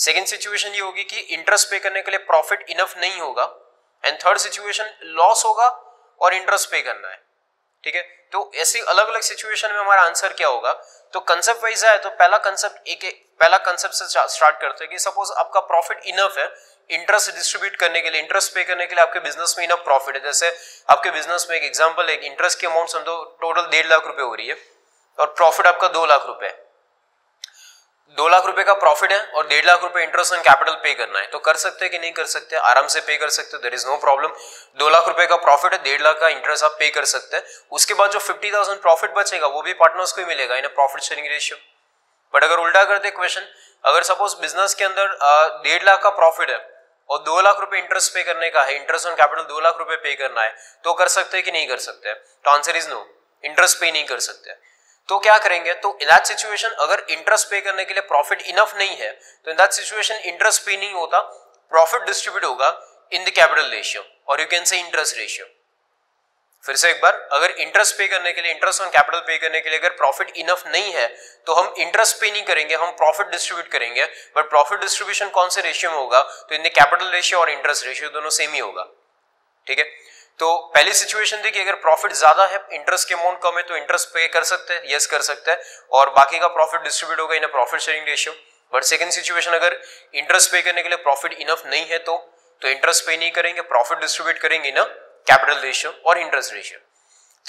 सेकंड सिचुएशन ये होगी कि इंटरेस्ट पे करने के लिए प्रॉफिट इनफ नहीं होगा, एंड थर्ड सिचुएशन लॉस होगा और इंटरेस्ट पे करना है। ठीक है, तो ऐसी अलग अलग सिचुएशन में हमारा आंसर क्या होगा, तो कंसेप्ट वाइज है। तो पहला कंसेप्ट एक पहला कंसेप्ट से स्टार्ट करते हैं कि सपोज आपका प्रॉफिट इनफ है इंटरेस्ट डिस्ट्रीब्यूट करने के लिए, इंटरेस्ट पे करने के लिए आपके बिजनेस में इनफ प्रॉफिट है। जैसे आपके बिजनेस में एक एग्जांपल है, इंटरेस्ट की अमाउंट समझो टोटल डेढ़ लाख रुपए हो रही है और प्रॉफिट आपका दो लाख रुपए है, दो लाख रुपए का प्रॉफिट है और डेढ़ लाख रुपए इंटरेस्ट ऑन कैपिटल पे करना है। तो कर सकते हैं कि नहीं कर सकते? आराम से पे कर सकते हो, देयर इज नो प्रॉब्लम। दो लाख रुपए का प्रॉफिट है, डेढ़ लाख का इंटरेस्ट आप पे कर सकते हैं। उसके बाद जो फिफ्टी थाउजेंड प्रॉफिट बचेगा वो भी पार्टनर्स को ही मिलेगा in profit sharing ratio. But अगर उल्टा करते क्वेश्चन, अगर सपोज बिजनेस के अंदर डेढ़ लाख का प्रॉफिट है और दो लाख रुपए इंटरेस्ट पे करने का है, इंटरेस्ट ऑन कैपिटल दो लाख रुपए पे करना है, तो कर सकते हैं कि नहीं कर सकते हैं? तो answer is no, interest pay नहीं कर सकते हैं। तो क्या करेंगे? तो इन दैट सिचुएशन अगर इंटरेस्ट पे करने के लिए प्रॉफिट इनफ नहीं है तो in that situation interest pay नहीं होता, प्रॉफिट डिस्ट्रीब्यूट होगा इन द कैपिटल रेशियो और you can say interest ratio. फिर से एक बार, अगर इंटरेस्ट पे करने के लिए, इंटरेस्ट ऑन कैपिटल पे करने के लिए अगर प्रॉफिट इनफ नहीं है तो हम इंटरेस्ट पे नहीं करेंगे, हम प्रॉफिट डिस्ट्रीब्यूट करेंगे। बट प्रॉफिट डिस्ट्रीब्यूशन कौन से रेशियो में होगा? तो इन द कैपिटल रेशियो और इंटरेस्ट रेशियो दोनों सेम ही होगा। ठीक है, तो पहली सिचुएशन देखिए, अगर प्रॉफिट ज्यादा है, इंटरेस्ट के अमाउंट कम है तो इंटरेस्ट पे कर सकते हैं, यस कर सकते हैं और बाकी का प्रॉफिट डिस्ट्रीब्यूट होगा in profit sharing ratio. But second situation, अगर इंटरेस्ट पे करने के लिए प्रॉफिट इनफ नहीं है तो तो इंटरेस्ट पे नहीं करेंगे, प्रॉफिट डिस्ट्रीब्यूट करेंगे इन कैपिटल रेशियो और इंटरेस्ट रेशियो।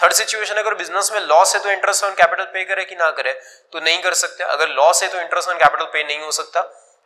थर्ड सिचुएशन, अगर बिजनेस में लॉस है तो इंटरेस्ट ऑन कैपिटल पे करे कि ना करे? तो नहीं कर सकते, अगर लॉस है तो इंटरेस्ट ऑन कैपिटल पे नहीं हो सकता।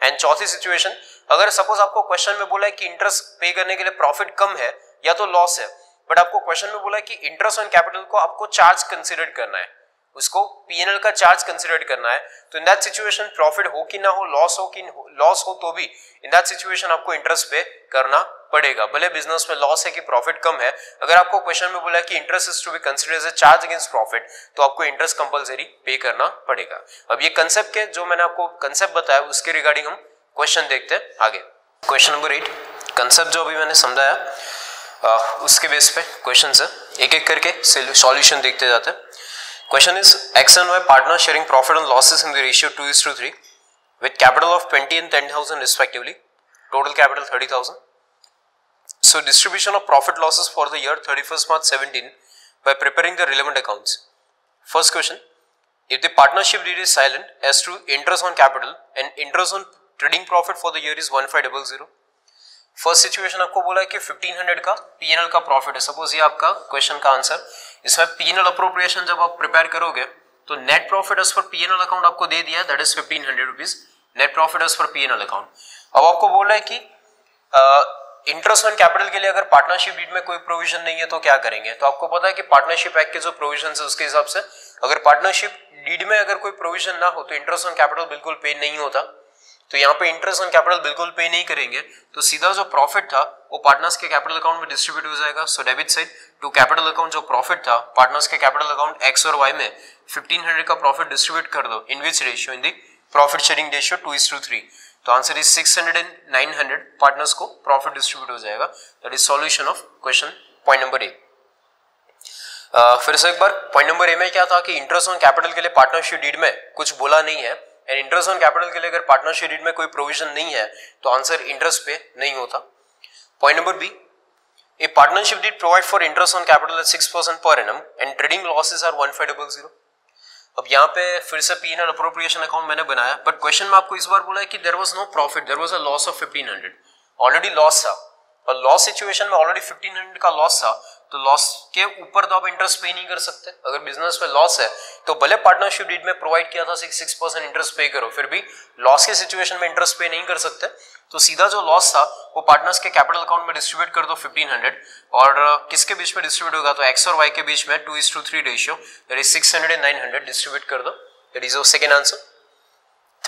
एंड चौथी सिचुएशन, अगर सपोज आपको क्वेश्चन में बोला है कि इंटरेस्ट पे करने के लिए प्रॉफिट कम है या तो लॉस है, बट आपको क्वेश्चन में बोला है कि इंटरेस्ट ऑन कैपिटल को आपको चार्ज कंसीडर करना है, उसको पीएनएल का चार्ज कंसीडर करना है। तो इन दैट सिचुएशन प्रॉफिट हो कि ना हो, लॉस हो कि लॉस हो, तो भी इन दैट सिचुएशन आपको इंटरेस्ट पे करना पड़ेगा, भले बिजनेस में लॉस है कि प्रॉफिट कम है। अगर आपको क्वेश्चन में बोला है कि interest is to be consider as a charge against profit तो आपको इंटरेस्ट कंपल्सरी पे करना पड़ेगा। अब ये कंसेप्ट के जो मैंने आपको कंसेप्ट बताया उसके रिगार्डिंग हम क्वेश्चन देखते हैं आगे। क्वेश्चन नंबर एट, कंसेप्ट जो अभी मैंने समझाया आ, उसके बेस पे क्वेश्चन है, एक एक करके सॉल्यूशन देखते जाते हैं। Question is X and Y partner sharing profit and losses in the ratio two is to three with capital of twenty and ten thousand respectively, total capital thirty thousand. So distribution of profit losses for the year thirty first March seventeen by preparing the relevant accounts. First question, if the partnership deed is silent as to interest on capital and interest on trading profit for the year is one five double zero. First situation आपको बोला है कि fifteen hundred का PNL का profit है। Suppose ये आपका question का आंसर, इसमें पीएनएल अप्रोप्रिएशन जब आप प्रिपेयर करोगे तो net profit as per PNL account आपको दे दिया, that is fifteen hundred rupees net profit as per PNL account. अब आपको बोला है कि इंटरेस्ट ऑन कैपिटल के लिए अगर पार्टनरशिप डीड में कोई प्रोविजन नहीं है तो क्या करेंगे? तो आपको पता है कि पार्टनरशिप एक्ट के जो प्रोविजन है उसके हिसाब से अगर पार्टनरशिप डीड में अगर कोई प्रोविजन ना हो तो इंटरेस्ट ऑन कैपिटल बिल्कुल पे नहीं होता। तो यहाँ पे इंटरेस्ट ऑन कैपिटल बिल्कुल पे नहीं करेंगे तो सीधा जो प्रॉफिट था वो पार्टनर्स के कैपिटल अकाउंट में डिस्ट्रीब्यूट हो जाएगा। So debit side to capital account जो प्रॉफिट था पार्टनर्स के कैपिटल अकाउंट एक्स और वाई में फिफ्टीन हंड्रेड का प्रॉफिट डिस्ट्रीब्यूट कर दो। In which ratio? In the profit sharing ratio two is to three. तो answer is six hundred and nine hundred partners को प्रॉफिट डिस्ट्रीब्यूट हो जाएगा। That is solution of question point number A. फिर से एक बार, point number ए में क्या था कि इंटरेस्ट ऑन कैपिटल के लिए पार्टनरशिप डीड में कुछ बोला नहीं है एंड इंटरेस्ट ऑन कैपिटल के लिए अगर पार्टनरशिप डीड में कोई प्रोविजन नहीं है तो आंसर इंटरेस्ट पे नहीं होता। Point number B, a partnership deed provide for interest on capital six percent per annum and trading losses are one five double zero. अब यहाँ पे फिर से P N L appropriation account मैंने बनाया, but question में आपको इस बार बोला है कि there was no profit, there was a loss of fifteen hundred. Already loss था और लॉस सिचुएशन में ऑलरेडी फिफ्टीन हंड्रेड का लॉस था तो लॉस के ऊपर तो आप इंटरेस्ट पे नहीं कर सकते। अगर बिजनेस में लॉस है तो भले पार्टनरशिप डीड में प्रोवाइड किया था सिक्स परसेंट इंटरेस्ट पे करो, फिर भी लॉस के सिचुएशन में इंटरेस्ट पे नहीं कर सकते। तो सीधा जो लॉस था वो पार्टनर्स के कैपिटल अकाउंट में डिस्ट्रीब्यूट कर दो फिफ्टीन हंड्रेड, और किसके बीच में डिस्ट्रीब्यूट होगा? तो एक्स और वाई के बीच में two is to three ratio, that is six hundred and nine hundred distribute कर दो। That is your second answer.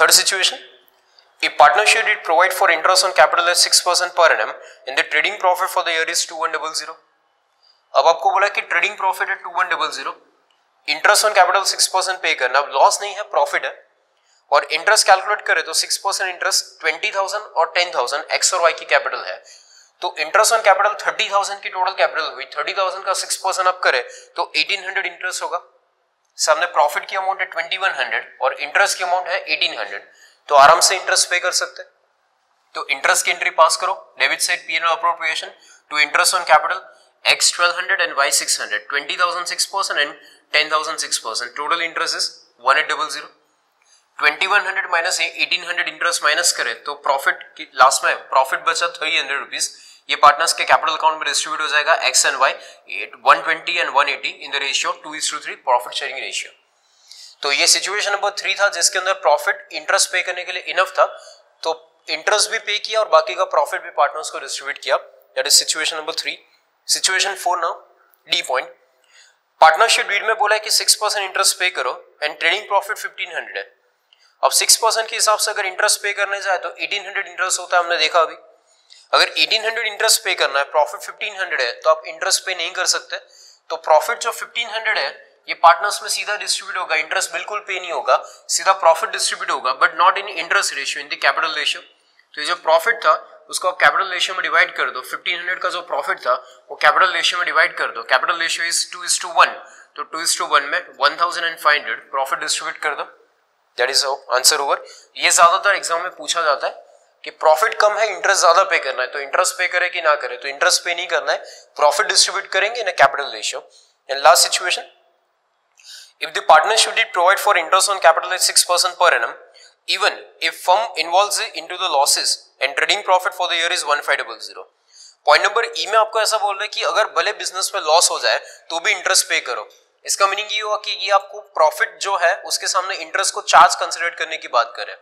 Third situation, a partnership deed provide for interest on capital six percent per annum and the trading profit for the year is two one double zero. अब आपको बोला कि trading profit है two one double zero, interest on capital six percent pay करना। अब loss नहीं है, profit है और इंटरेस्ट कैलकुलेट करें तो six percent interest twenty thousand और टेन थाउजेंड एक्स और वाई की कैपिटल है। तो interest on capital thirty thousand की टोटल कैपिटल हुई, थर्टी थाउजेंड का सिक्स परसेंट आप करें तो एटीन हंड्रेड इंटरेस्ट होगा। सामने प्रॉफिट की अमाउंट है ट्वेंटी वन हंड्रेड और इंटरेस्ट की अमाउंट है एटीन हंड्रेड तो आराम से इंटरेस्ट पे कर सकते। तो इंटरेस्ट की एंट्री पास करो, debit side P and L appropriation to interest on capital X twelve hundred and Y six hundred, twenty thousand six percent and ten thousand six percent, total interest is one eight double zero. Twenty one hundred minus eighteen hundred interest minus करे तो profit last में profit बचा three hundred rupees. ये partners के capital account में distribute हो जाएगा X and Y one twenty and one eighty in the ratio two is to three, profit sharing ratio. तो ये सिचुएशन नंबर थ्री था जिसके अंदर प्रॉफिट इंटरेस्ट पे करने के लिए इनफ था, तो इंटरेस्ट भी पे किया और बाकी का प्रॉफिट भी पार्टनर्स को डिस्ट्रीब्यूट किया। That is situation number three. Situation four now D point. Partnership deed में बोला है कि सिक्स परसेंट इंटरेस्ट पे करो and trading profit fifteen hundred है। अब सिक्स परसेंट के हिसाब से अगर इंटरेस्ट पे करने जाए तो एटीन हंड्रेड इंटरेस्ट होता है, हमने देखा अभी। अगर एटीन हंड्रेड इंटरेस्ट पे करना है, प्रॉफिट फिफ्टीन हंड्रेड है, तो आप इंटरेस्ट पे नहीं कर सकते। तो प्रॉफिट जो फिफ्टीन हंड्रेड है ये पार्टनर्स में सीधा डिस्ट्रीब्यूट होगा, इंटरेस्ट बिल्कुल पे नहीं होगा, सीधा प्रॉफिट डिस्ट्रीब्यूट होगा but not in interest ratio, in the capital ratio. तो ये जो प्रॉफिट था उसको आप कैपिटल रेशियो में डिवाइड कर दो, फिफ्टीन हंड्रेड का जो प्रॉफिट था वो कैपिटल रेशियो में डिवाइड कर दो। Capital ratio is two is two one, तो टू इज टू वन में one thousand and five hundred profit distribute कर दो। That is answer over. ये ज्यादातर एग्जाम में पूछा जाता है कि प्रॉफिट कम है, इंटरेस्ट ज्यादा पे करना है, तो इंटरेस्ट पे करे कि ना करे। तो इंटरेस्ट पे नहीं करना है, प्रॉफिट डिस्ट्रीब्यूट करेंगे ना capital ratio. And last situation, if the partnership did provide for interest on capital at six percent per annum even if firm involves into the losses and trading profit for the year is one five double zero. Point number E में आपको ऐसा बोल रहा है कि अगर भले business में लॉस हो जाए तो भी इंटरेस्ट पे करो। इसका मीनिंग ये हुआ कि ये आपको प्रॉफिट जो है उसके सामने इंटरेस्ट को चार्ज कंसिडर करने की बात करें।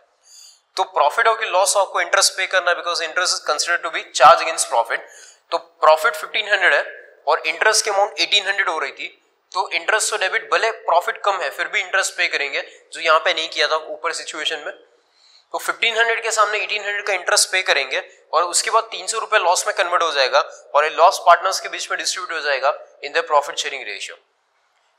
तो प्रॉफिट हो कि लॉस हो आपको इंटरेस्ट पे करना है because interest is consider to be charge against profit. तो प्रॉफिट फिफ्टीन हंड्रेड है और इंटरेस्ट के अमाउंट एटीन हंड्रेड हो रही थी, तो इंटरेस्ट तो डेबिट, भले प्रॉफिट कम है फिर भी इंटरेस्ट पे करेंगे, जो यहाँ पे नहीं किया था ऊपर सिचुएशन में। तो फिफ्टीन हंड्रेड के सामने एटीन हंड्रेड का इंटरेस्ट पे करेंगे और उसके बाद तीन सौ रुपए लॉस में कन्वर्ट हो जाएगा और ये लॉस पार्टनर्स के बीच में डिस्ट्रीब्यूट हो जाएगा in the profit sharing ratio.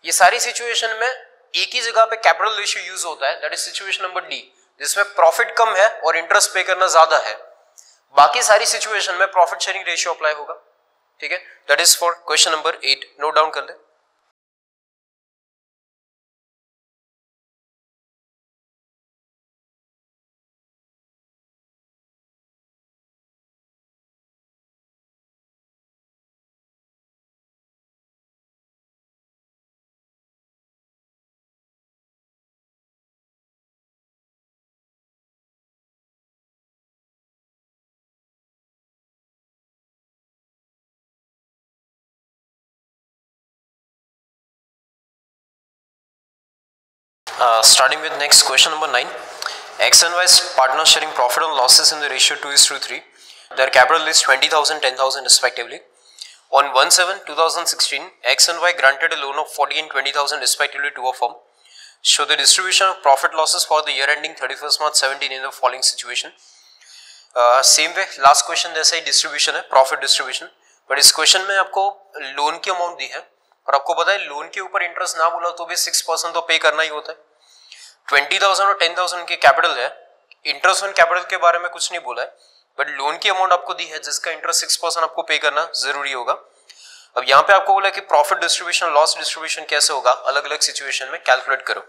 ये सारी सिचुएशन में एक ही जगह पे कैपिटल रेशियो यूज होता है, that is situation number D, जिसमें प्रॉफिट कम है और इंटरेस्ट पे करना ज्यादा है। बाकी सारी सिचुएशन में प्रॉफिट शेयरिंग रेशियो अप्लाई होगा। ठीक है, that is for question number eight. Note down कर ले। Uh, starting with next question number nine, X and Y's partner sharing profit and losses in the ratio two is to three. Their capital is twenty thousand, ten thousand respectively. On one seven two thousand sixteen, X and Y granted a loan of forty and twenty thousand respectively to a firm. Show the distribution of profit losses for the year ending thirty-first March seventeen in the following situation. Uh, same way, last question जैसा ही distribution है, profit distribution. But इस question में आपको loan की amount दी है और आपको पता है लोन के ऊपर इंटरेस्ट ना बोला तो भी सिक्स परसेंट तो पे करना ही होता है। ट्वेंटी थाउजेंड और टेन थाउजेंड की कैपिटल है, इंटरेस्ट ऑन कैपिटल के बारे में कुछ नहीं बोला है बट लोन की अमाउंट आपको दी है जिसका इंटरेस्ट सिक्स परसेंट आपको पे करना जरूरी होगा। अब यहाँ पे आपको बोला कि प्रॉफिट डिस्ट्रीब्यूशन लॉस डिस्ट्रीब्यूशन कैसे होगा अलग अलग सिचुएशन में कैलकुलेट करो।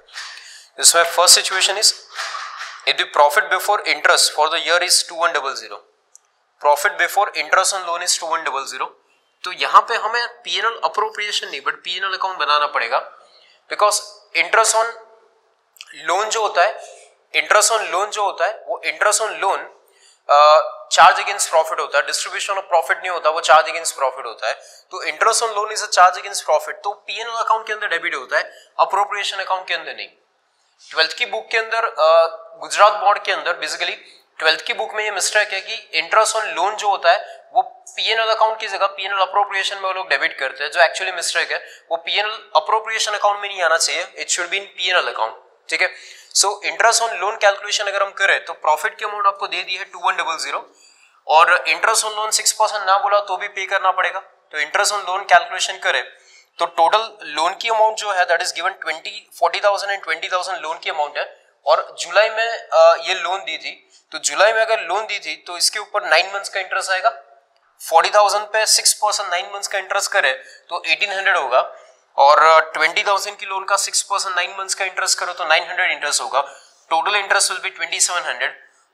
इसमें first situation is if the profit before interest for the year is two one double zero, profit before interest on loan is two one double zero. तो यहाँ पे हमें पी एन एल अप्रोप्रिएशन नहीं but P N L account बनाना पड़ेगा because interest on loan जो होता है इंटरेस्ट ऑन लोन जो होता है वो interest on loan charge against profit होता है, डिस्ट्रीब्यूशन ऑफ प्रॉफिट नहीं होता, वो चार्ज अगेंस्ट प्रॉफिट होता है। तो interest on loan is a charge against profit, तो पी एन एल अकाउंट के अंदर डेबिट होता है, अप्रोप्रिएशन अकाउंट के अंदर नहीं। ट्वेल्थ की बुक के अंदर uh, गुजरात बोर्ड के अंदर बेसिकली ट्वेल्थ की बुक में ये मिस्टेक है कि इंटरेस्ट ऑन लोन जो होता है वो पीएनएल अकाउंट की जगह पीएनएल अप्रोप्रिएशन में वो लोग डेबिट करते हैं, जो एक्चुअली मिस्टेक है। वो पीएनएल अप्रोप्रिएशन अकाउंट में नहीं आना चाहिए, it should be in PNL account. ठीक है, so interest on loan calculation अगर हम करें तो प्रॉफिट की अमाउंट आपको दे दी है टू वन डबल जीरो और interest on loan six percent ना बोला तो भी पे करना पड़ेगा। तो इंटरेस्ट ऑन लोन कैलकुलेशन करें तो टोटल लोन की अमाउंट जो है that is given twenty forty thousand and twenty thousand loan की अमाउंट है और जुलाई में ये लोन दी थी। तो जुलाई में अगर लोन दी थी तो इसके ऊपर नाइन मंथ्स का इंटरेस्ट आएगा। फोर्टी थाउजेंड पे सिक्स परसेंट नाइन मंथ्स का इंटरेस्ट करे तो एटीन हंड्रेड होगा और ट्वेंटी थाउजेंड की लोन का सिक्स परसेंट नाइन मंथ्स का इंटरेस्ट करो तो नाइन हंड्रेड इंटरेस्ट होगा। Total interest will be twenty seven hundred.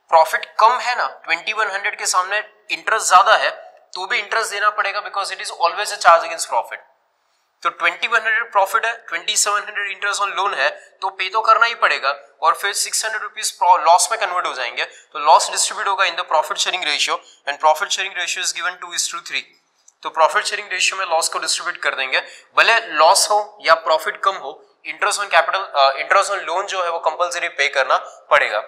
Profit कम है ना, ट्वेंटी वन हंड्रेड के सामने इंटरेस्ट ज्यादा है तो भी इंटरेस्ट देना पड़ेगा because it is always a charge against profit. तो इक्कीस सौ प्रॉफिट है, सत्ताईस सौ इंटरेस्ट ऑन लोन है, तो पे तो करना ही पड़ेगा और फिर छह सौ रुपीस लॉस में कन्वर्ट हो जाएंगे, तो लॉस डिस्ट्रीब्यूट होगा in the profit sharing ratio and profit sharing ratio is given two is to three. तो प्रॉफिट शेयरिंग रेशियो में लॉस को डिस्ट्रीब्यूट कर देंगे, भले लॉस हो या प्रॉफिट कम हो, interest on capital interest on loan जो है वो कंपल्सरी पे करना पड़ेगा।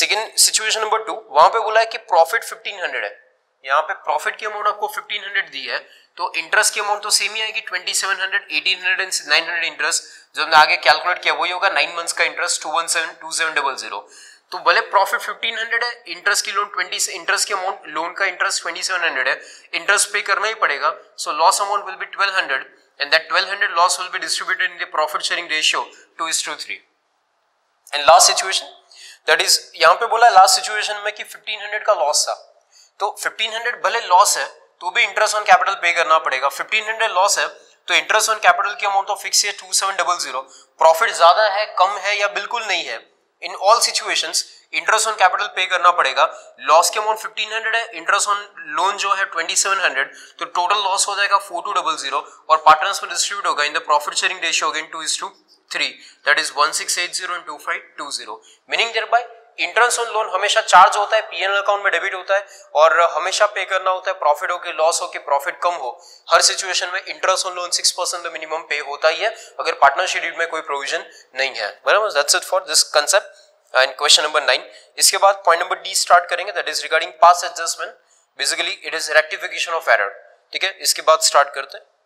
सेकेंड सिचुएशन नंबर टू, वहां पे बोला है कि प्रॉफिट पंद्रह सौ है, यहाँ पे प्रॉफिट की अमाउंट आपको पंद्रह सौ दी है, तो इंटरेस्ट की अमाउंट तो सेम ही आएगी सत्ताईस सौ, अठारह सौ एंड नौ सौ इंटरेस्ट जो हमने आगे कैलकुलेट किया वही होगा, नाइन मंथ्स का interest two one seven two seven zero zero. तो भले प्रॉफिट पंद्रह सौ है, इंटरेस्ट की लोन ट्वेंटी इंटरेस्ट की अमाउंट लोन का इंटरेस्ट सत्ताईस सौ है, इंटरेस्ट पे करना ही पड़ेगा, so loss amount will be twelve hundred and that twelve hundred loss will be distributed in the profit sharing ratio two is to three. And last situation, that is यहाँ पे बोला last situation में कि fifteen hundred का loss था, तो fifteen hundred भले loss है तो भी interest on capital pay करना पड़ेगा। fifteen hundred loss है तो interest on capital की amount तो fix है two seven zero zero, profit ज़्यादा है, कम है या बिल्कुल नहीं है, in all situations interest on capital pay करना पड़ेगा। लॉस के अमाउंट पंद्रह सौ है, इंटरेस्ट ऑन लोन जो है सत्ताईस सौ, तो टोटल लॉस हो जाएगा फोर टू जीरो जीरो और पार्टनर्स में डिस्ट्रीब्यूट होगा in the profit sharing ratio again two is to three, that is one six eight zero and two five two zero. Meaning thereby interest on loan हमेशा charge होता है, P and L account में debit होता है और हमेशा पे करना होता है, प्रॉफिट हो कि लॉस हो कि प्रॉफिट कम हो, हर सिचुएशन में interest on loan six percent तो मिनिमम पे होता ही है अगर पार्टनरशिप डीड में कोई प्रोविजन नहीं है। बराबर, that's it for this concept and question number nine. इसके बाद पॉइंट नंबर डी स्टार्ट करेंगे, that is regarding past adjustment, basically it is rectification of error. ठीक है, इसके बाद स्टार्ट करते हैं।